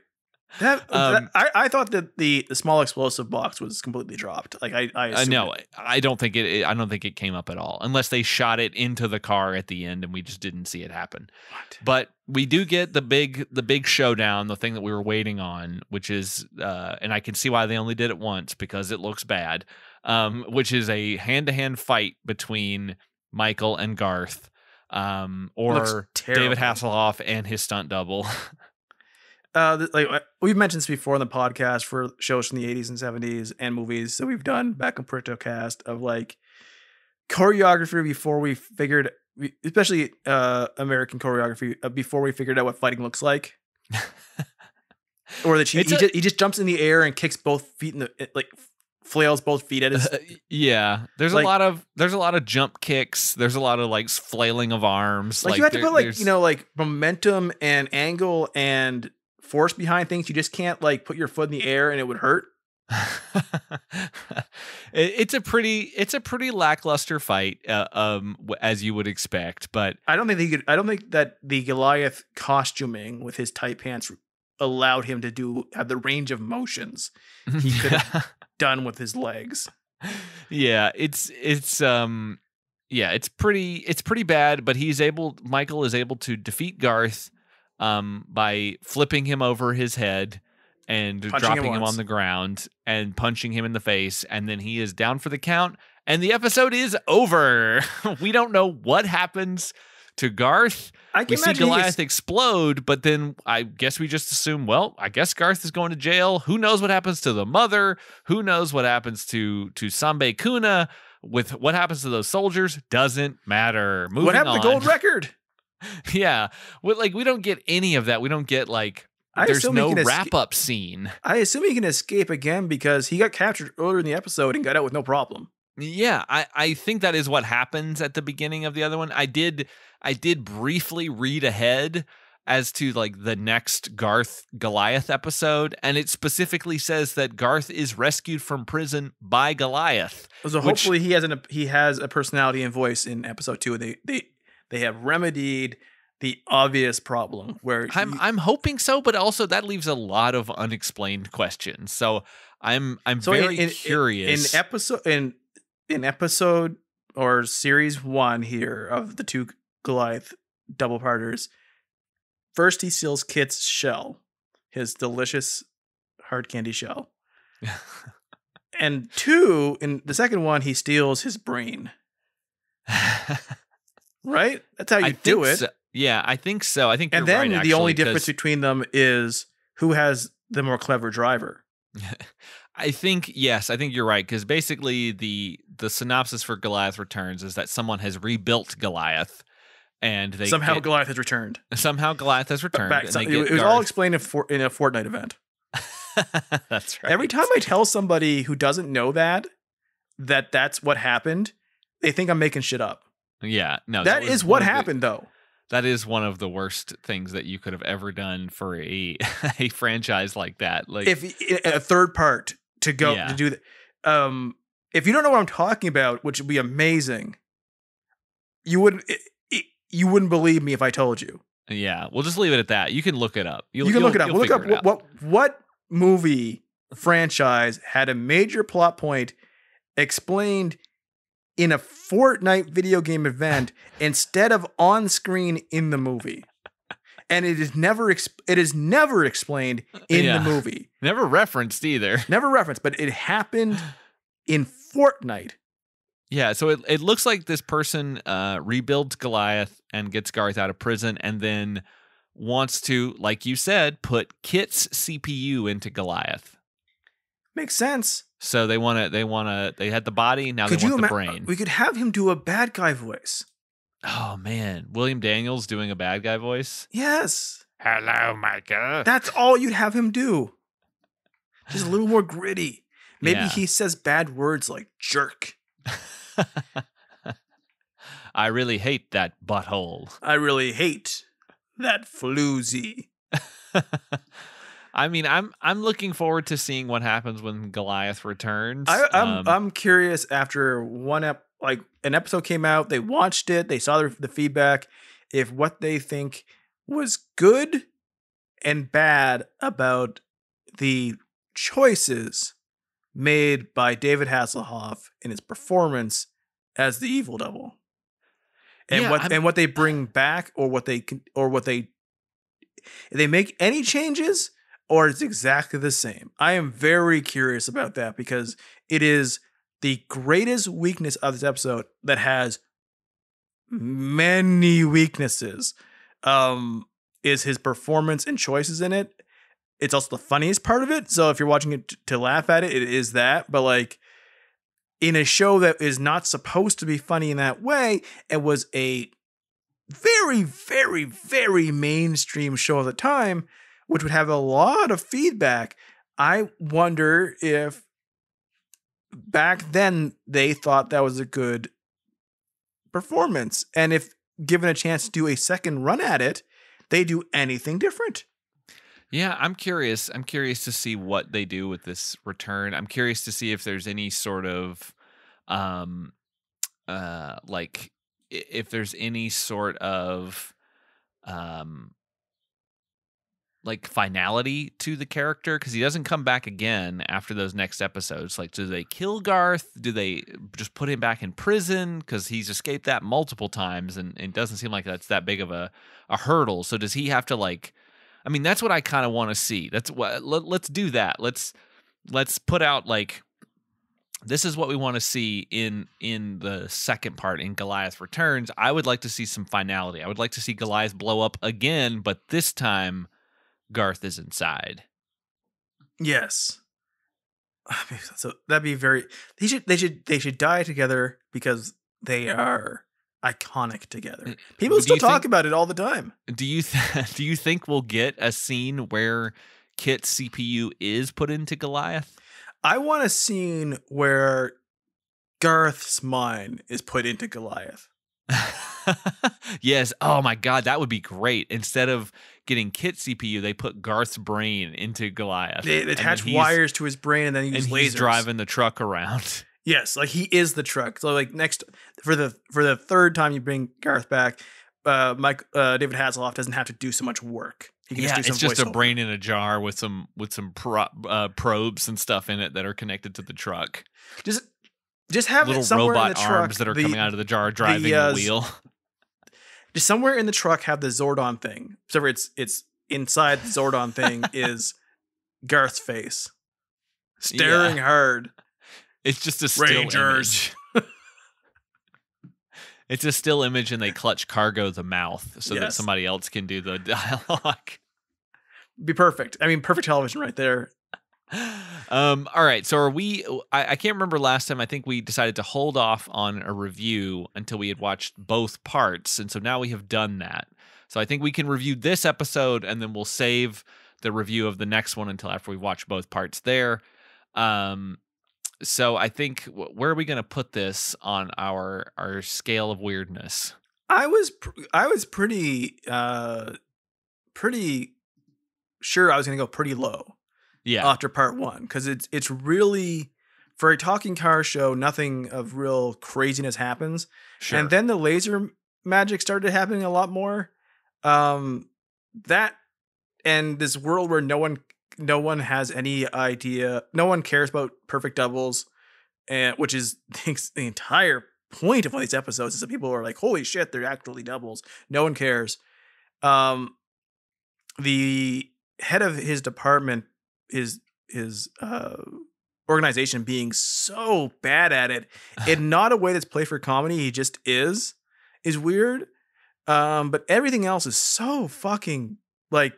That, um, that, I, I thought that the, the small explosive box was completely dropped. Like I, I uh, no, it. I don't think it, it. I don't think it came up at all, unless they shot it into the car at the end and we just didn't see it happen. What? But we do get the big, the big showdown, the thing that we were waiting on, which is, uh, and I can see why they only did it once, because it looks bad. Um, which is a hand-to-hand fight between Michael and Garthe, um, or David Hasselhoff and his stunt double. Uh, like we've mentioned this before in the podcast for shows from the eighties and seventies and movies that we've done back in PertoCast, of like choreography before we figured, especially uh, American choreography, uh, before we figured out what fighting looks like. Or that he, he, just, he just jumps in the air and kicks both feet in the, like flails both feet at his. Uh, yeah, there's like, a lot of there's a lot of jump kicks. There's a lot of like flailing of arms. Like, like you have there, to put like you know like momentum and angle and force behind things. You just can't like put your foot in the air and it would hurt. It's a pretty, it's a pretty lackluster fight, uh, um, as you would expect. But I don't think they could. I don't think that the Goliath costuming with his tight pants allowed him to do have the range of motions he could have done with his legs. Yeah, it's it's um, yeah, it's pretty, it's pretty bad. But he's able. Michael is able to defeat Garthe Um, by flipping him over his head and dropping him on the ground and punching him in the face. And then he is down for the count. And the episode is over. We don't know what happens to Garthe. I can see Goliath explode, but then I guess we just assume, well, I guess Garthe is going to jail. Who knows what happens to the mother? Who knows what happens to, to Sambay Kuna? With what happens to those soldiers? Doesn't matter. Moving on. What happened to the gold record? Yeah, we, like we don't get any of that. We don't get like there's no wrap up scene. I assume he can escape again, because he got captured earlier in the episode and got out with no problem. Yeah, I I think that is what happens at the beginning of the other one. I did I did briefly read ahead as to like the next Garthe Goliath episode, and it specifically says that Garthe is rescued from prison by Goliath. So which, hopefully he has an he has a personality and voice in episode two. They they. They have remedied the obvious problem. Where I'm, you, I'm hoping so, but also that leaves a lot of unexplained questions. So I'm, I'm so very in, curious. In, in episode, in in episode or series one here of the two Goliath double parters, first he steals Kit's shell, his delicious hard candy shell, and two in the second one he steals his brain. Right? That's how you I do it. So. Yeah, I think so. I think And then right, actually, the only difference between them is who has the more clever driver. I think, yes, I think you're right. Because basically the the synopsis for Goliath Returns is that someone has rebuilt Goliath. And they Somehow get, Goliath has returned. Somehow Goliath has returned. Back, and so, they get it was Garthe. all explained in, for, in a Fortnite event. That's right. Every time I tell somebody who doesn't know that, that that's what happened, they think I'm making shit up. Yeah, no, that, that is what happened the, though. That is one of the worst things that you could have ever done for a a franchise like that. Like if a third part to go yeah. to do that. Um, if you don't know what I'm talking about, which would be amazing, you wouldn't it, it, you wouldn't believe me if I told you. Yeah, we'll just leave it at that. You can look it up. You'll, you can look it up. We'll look up what, what what movie franchise had a major plot point explained in a Fortnite video game event instead of on screen in the movie. And it is never exp it is never explained in yeah. the movie. Never referenced either. Never referenced, but it happened in Fortnite. Yeah, so it, it looks like this person uh, rebuilds Goliath and gets Garthe out of prison, and then wants to, like you said, put Kit's C P U into Goliath. Makes sense. So they want to, they want to, they had the body, now could they want the brain. We could have him do a bad guy voice. Oh, man. William Daniels doing a bad guy voice? Yes. Hello, Michael. That's all you'd have him do. Just a little more gritty. Maybe yeah. he says bad words like jerk. I really hate that butthole. I really hate that floozy. I mean, I'm I'm looking forward to seeing what happens when Goliath returns. I, I'm um, I'm curious. After one ep, like an episode came out, they watched it, they saw the, the feedback, if what they think was good and bad about the choices made by David Hasselhoff in his performance as the Evil Devil, and yeah, what I'm, and what they bring back, or what they can, or what they if they make any changes. Or it's exactly the same. I am very curious about that, because it is the greatest weakness of this episode that has many weaknesses. Um, is his performance and choices in it. It's also the funniest part of it. So if you're watching it t- to laugh at it, it is that. But like in a show that is not supposed to be funny in that way, it was a very, very, very mainstream show at the time, which would have a lot of feedback. I wonder if back then they thought that was a good performance, and if given a chance to do a second run at it, they do anything different. Yeah, I'm curious. I'm curious to see what they do with this return. I'm curious to see if there's any sort of, um, uh, like if there's any sort of, um, like finality to the character, because he doesn't come back again after those next episodes. Like, do they kill Garthe? Do they just put him back in prison? Because he's escaped that multiple times, and it doesn't seem like that's that big of a, a hurdle. So does he have to, like, I mean, that's what I kind of want to see. That's what let, let's do that. Let's let's put out, like, this is what we want to see in in the second part in Goliath Returns. I would like to see some finality. I would like to see Goliath blow up again, but this time Garthe is inside. Yes. So that'd be very. They should. They should. They should die together, because they are iconic together. People still talk about it all the time. Do you th- do you think we'll get a scene where Kit's C P U is put into Goliath? I want a scene where Garth's mind is put into Goliath. Yes. Oh my God, that would be great. Instead of getting Kit C P U, they put Garth's brain into Goliath. They attach wires to his brain, and then he uses lasers. He's driving the truck around. Yes, like he is the truck. So like next for the for the third time you bring Garthe back, uh, Mike uh, David Hasselhoff doesn't have to do so much work. He can yeah, just do it's some just a over. brain in a jar with some with some pro, uh, probes and stuff in it that are connected to the truck. Just just have little it robot in the arms truck, that are the, coming out of the jar driving the, uh, the wheel. Just somewhere in the truck have the Zordon thing. So it's it's inside the Zordon thing is Garth's face. Staring yeah. hard. It's just a still Rangers. image. It's a still image, and they clutch cargo the mouth so yes. that somebody else can do the dialogue. Be perfect. I mean, perfect television right there. Um, all right. So are we, I, I can't remember last time. I think we decided to hold off on a review until we had watched both parts. And so now we have done that. So I think we can review this episode, and then we'll save the review of the next one until after we watch both parts there. Um, so I think, where are we going to put this on our, our scale of weirdness? I was, pr- I was pretty, uh, pretty sure I was going to go pretty low. Yeah. After part one, because it's it's really, for a talking car show, nothing of real craziness happens. Sure. And then the laser magic started happening a lot more. Um, that and this world where no one no one has any idea, no one cares about perfect doubles, and which is the entire point of all these episodes, is that people are like, holy shit, they're actually doubles. No one cares. Um, the head of his department, his his uh, organization, being so bad at it, in not a way that's played for comedy, he just is, is weird. Um, but everything else is so fucking, like,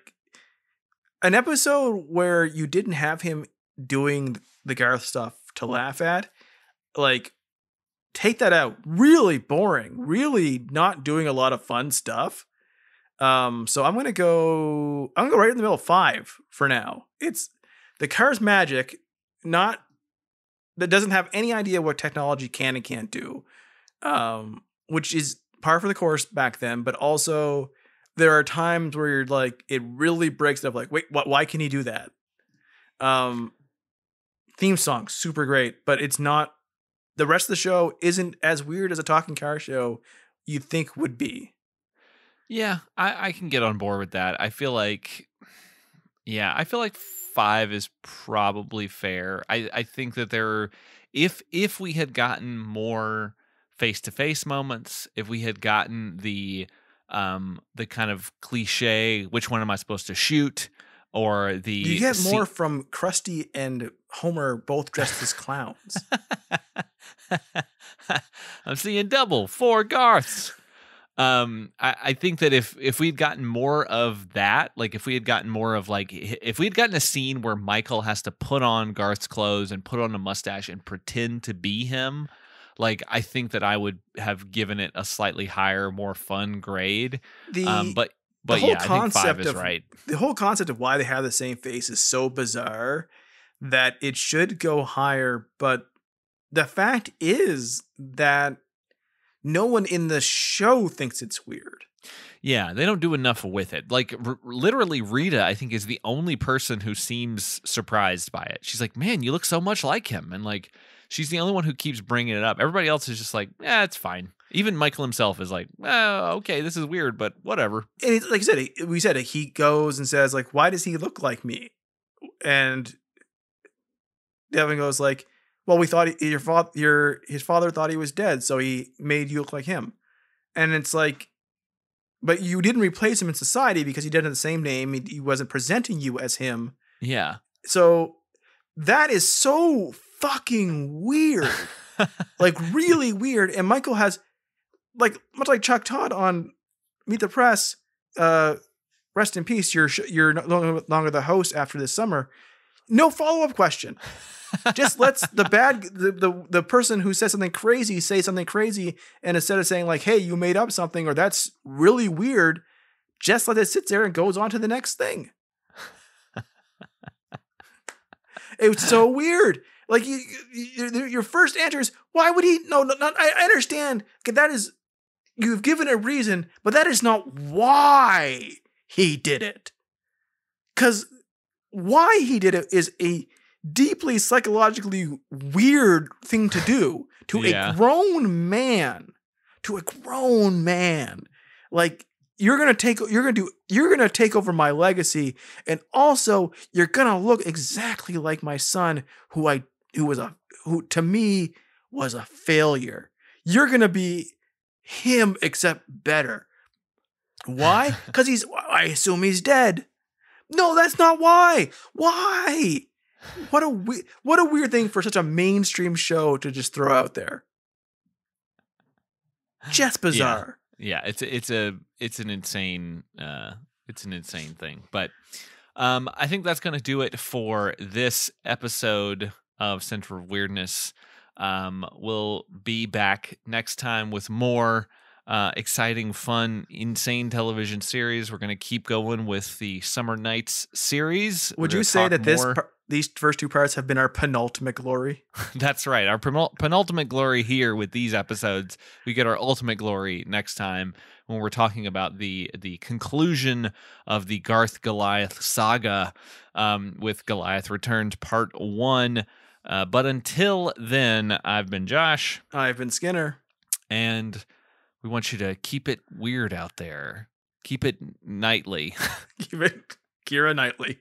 an episode where you didn't have him doing the Garthe stuff to laugh at, like, take that out. Really boring, really not doing a lot of fun stuff. Um, so I'm going to go, I'm going to go right in the middle of five for now. It's the car's magic, not, that doesn't have any idea what technology can and can't do, um, which is par for the course back then. But also there are times where you're like, it really breaks up. Like, wait, what, why can he do that? Um, theme song, super great, but it's not, the rest of the show isn't as weird as a talking car show you'd think would be. Yeah, I, I can get on board with that. I feel like, yeah, I feel like five is probably fair. I, I think that there are, if, if we had gotten more face-to-face moments, if we had gotten the, um, the kind of cliche, which one am I supposed to shoot? Or the... You get more se- from Krusty and Homer both dressed as clowns. I'm seeing double, four Garths. Um, I, I think that if if we'd gotten more of that, like if we had gotten more of like, if we'd gotten a scene where Michael has to put on Garth's clothes and put on a mustache and pretend to be him, like I think that I would have given it a slightly higher, more fun grade. The, um, but but the whole yeah, concept I think five is of, right. The whole concept of why they have the same face is so bizarre that it should go higher. But the fact is that no one in the show thinks it's weird. Yeah, they don't do enough with it. Like, r- literally, Rita, I think, is the only person who seems surprised by it. She's like, man, you look so much like him. And, like, she's the only one who keeps bringing it up. Everybody else is just like, yeah, it's fine. Even Michael himself is like, oh, okay, this is weird, but whatever. And it's, like I said, we said it, he goes and says, like, why does he look like me? And Devin goes, like, well, we thought he, your father, your his father thought he was dead, so he made you look like him. And it's like, but you didn't replace him in society because he didn't have the same name. He, he wasn't presenting you as him. Yeah. So that is so fucking weird, like really weird. And Michael has, like, much like Chuck Todd on Meet the Press, uh, rest in peace. You're you're no longer the host after this summer. No follow-up question. Just let's the bad the, the the person who says something crazy say something crazy, and instead of saying like, hey, you made up something or that's really weird, just let it sit there and goes on to the next thing. It was so weird. Like you, you, your first answer is, why would he? No, no, not, I understand. Okay, that is, you've given a reason, but that is not why he did it. Because why he did it is a deeply psychologically weird thing to do to yeah. a grown man, to a grown man. Like you're going to take, you're going to do, you're going to take over my legacy. And also you're going to look exactly like my son, who I, who was a, who to me was a failure. You're going to be him except better. Why? Cause he's, I assume he's dead. No, that's not why. Why? What a we- what a weird thing for such a mainstream show to just throw out there. Just bizarre. Yeah, yeah it's a, it's a it's an insane uh, it's an insane thing. But um, I think that's gonna do it for this episode of Center of Weirdness. Um, we'll be back next time with more. Uh, exciting, fun, insane television series. We're going to keep going with the Summer Nights series. Would you say that this par- these first two parts have been our penultimate glory? That's right. Our penul- penultimate glory here with these episodes. We get our ultimate glory next time when we're talking about the the conclusion of the Garth Goliath saga um, with Goliath Returns Part one. Uh, but until then, I've been Josh. I've been Skinner. And... we want you to keep it weird out there. Keep it nightly. Keep it Keira Knightley.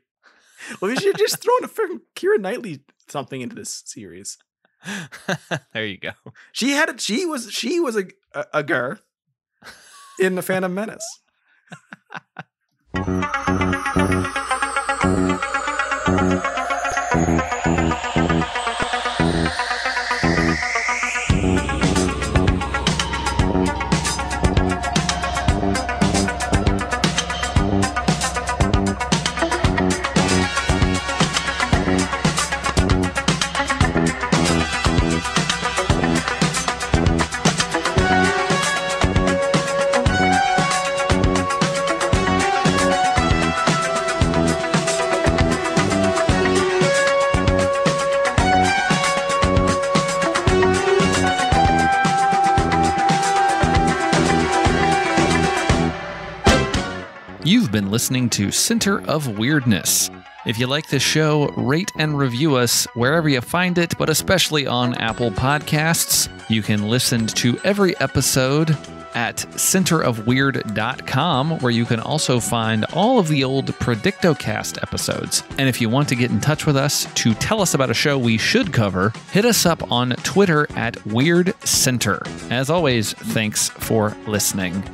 Well, we should have just thrown a freaking Keira Knightley something into this series. There you go. She had a, She was. She was a a, a Garth in the Phantom Menace. You've been listening to Center of Weirdness. If you like this show, rate and review us wherever you find it, but especially on Apple Podcasts. You can listen to every episode at center of weird dot com, where you can also find all of the old PredictoCast episodes. And if you want to get in touch with us to tell us about a show we should cover, hit us up on Twitter at Weird Center. As always, thanks for listening.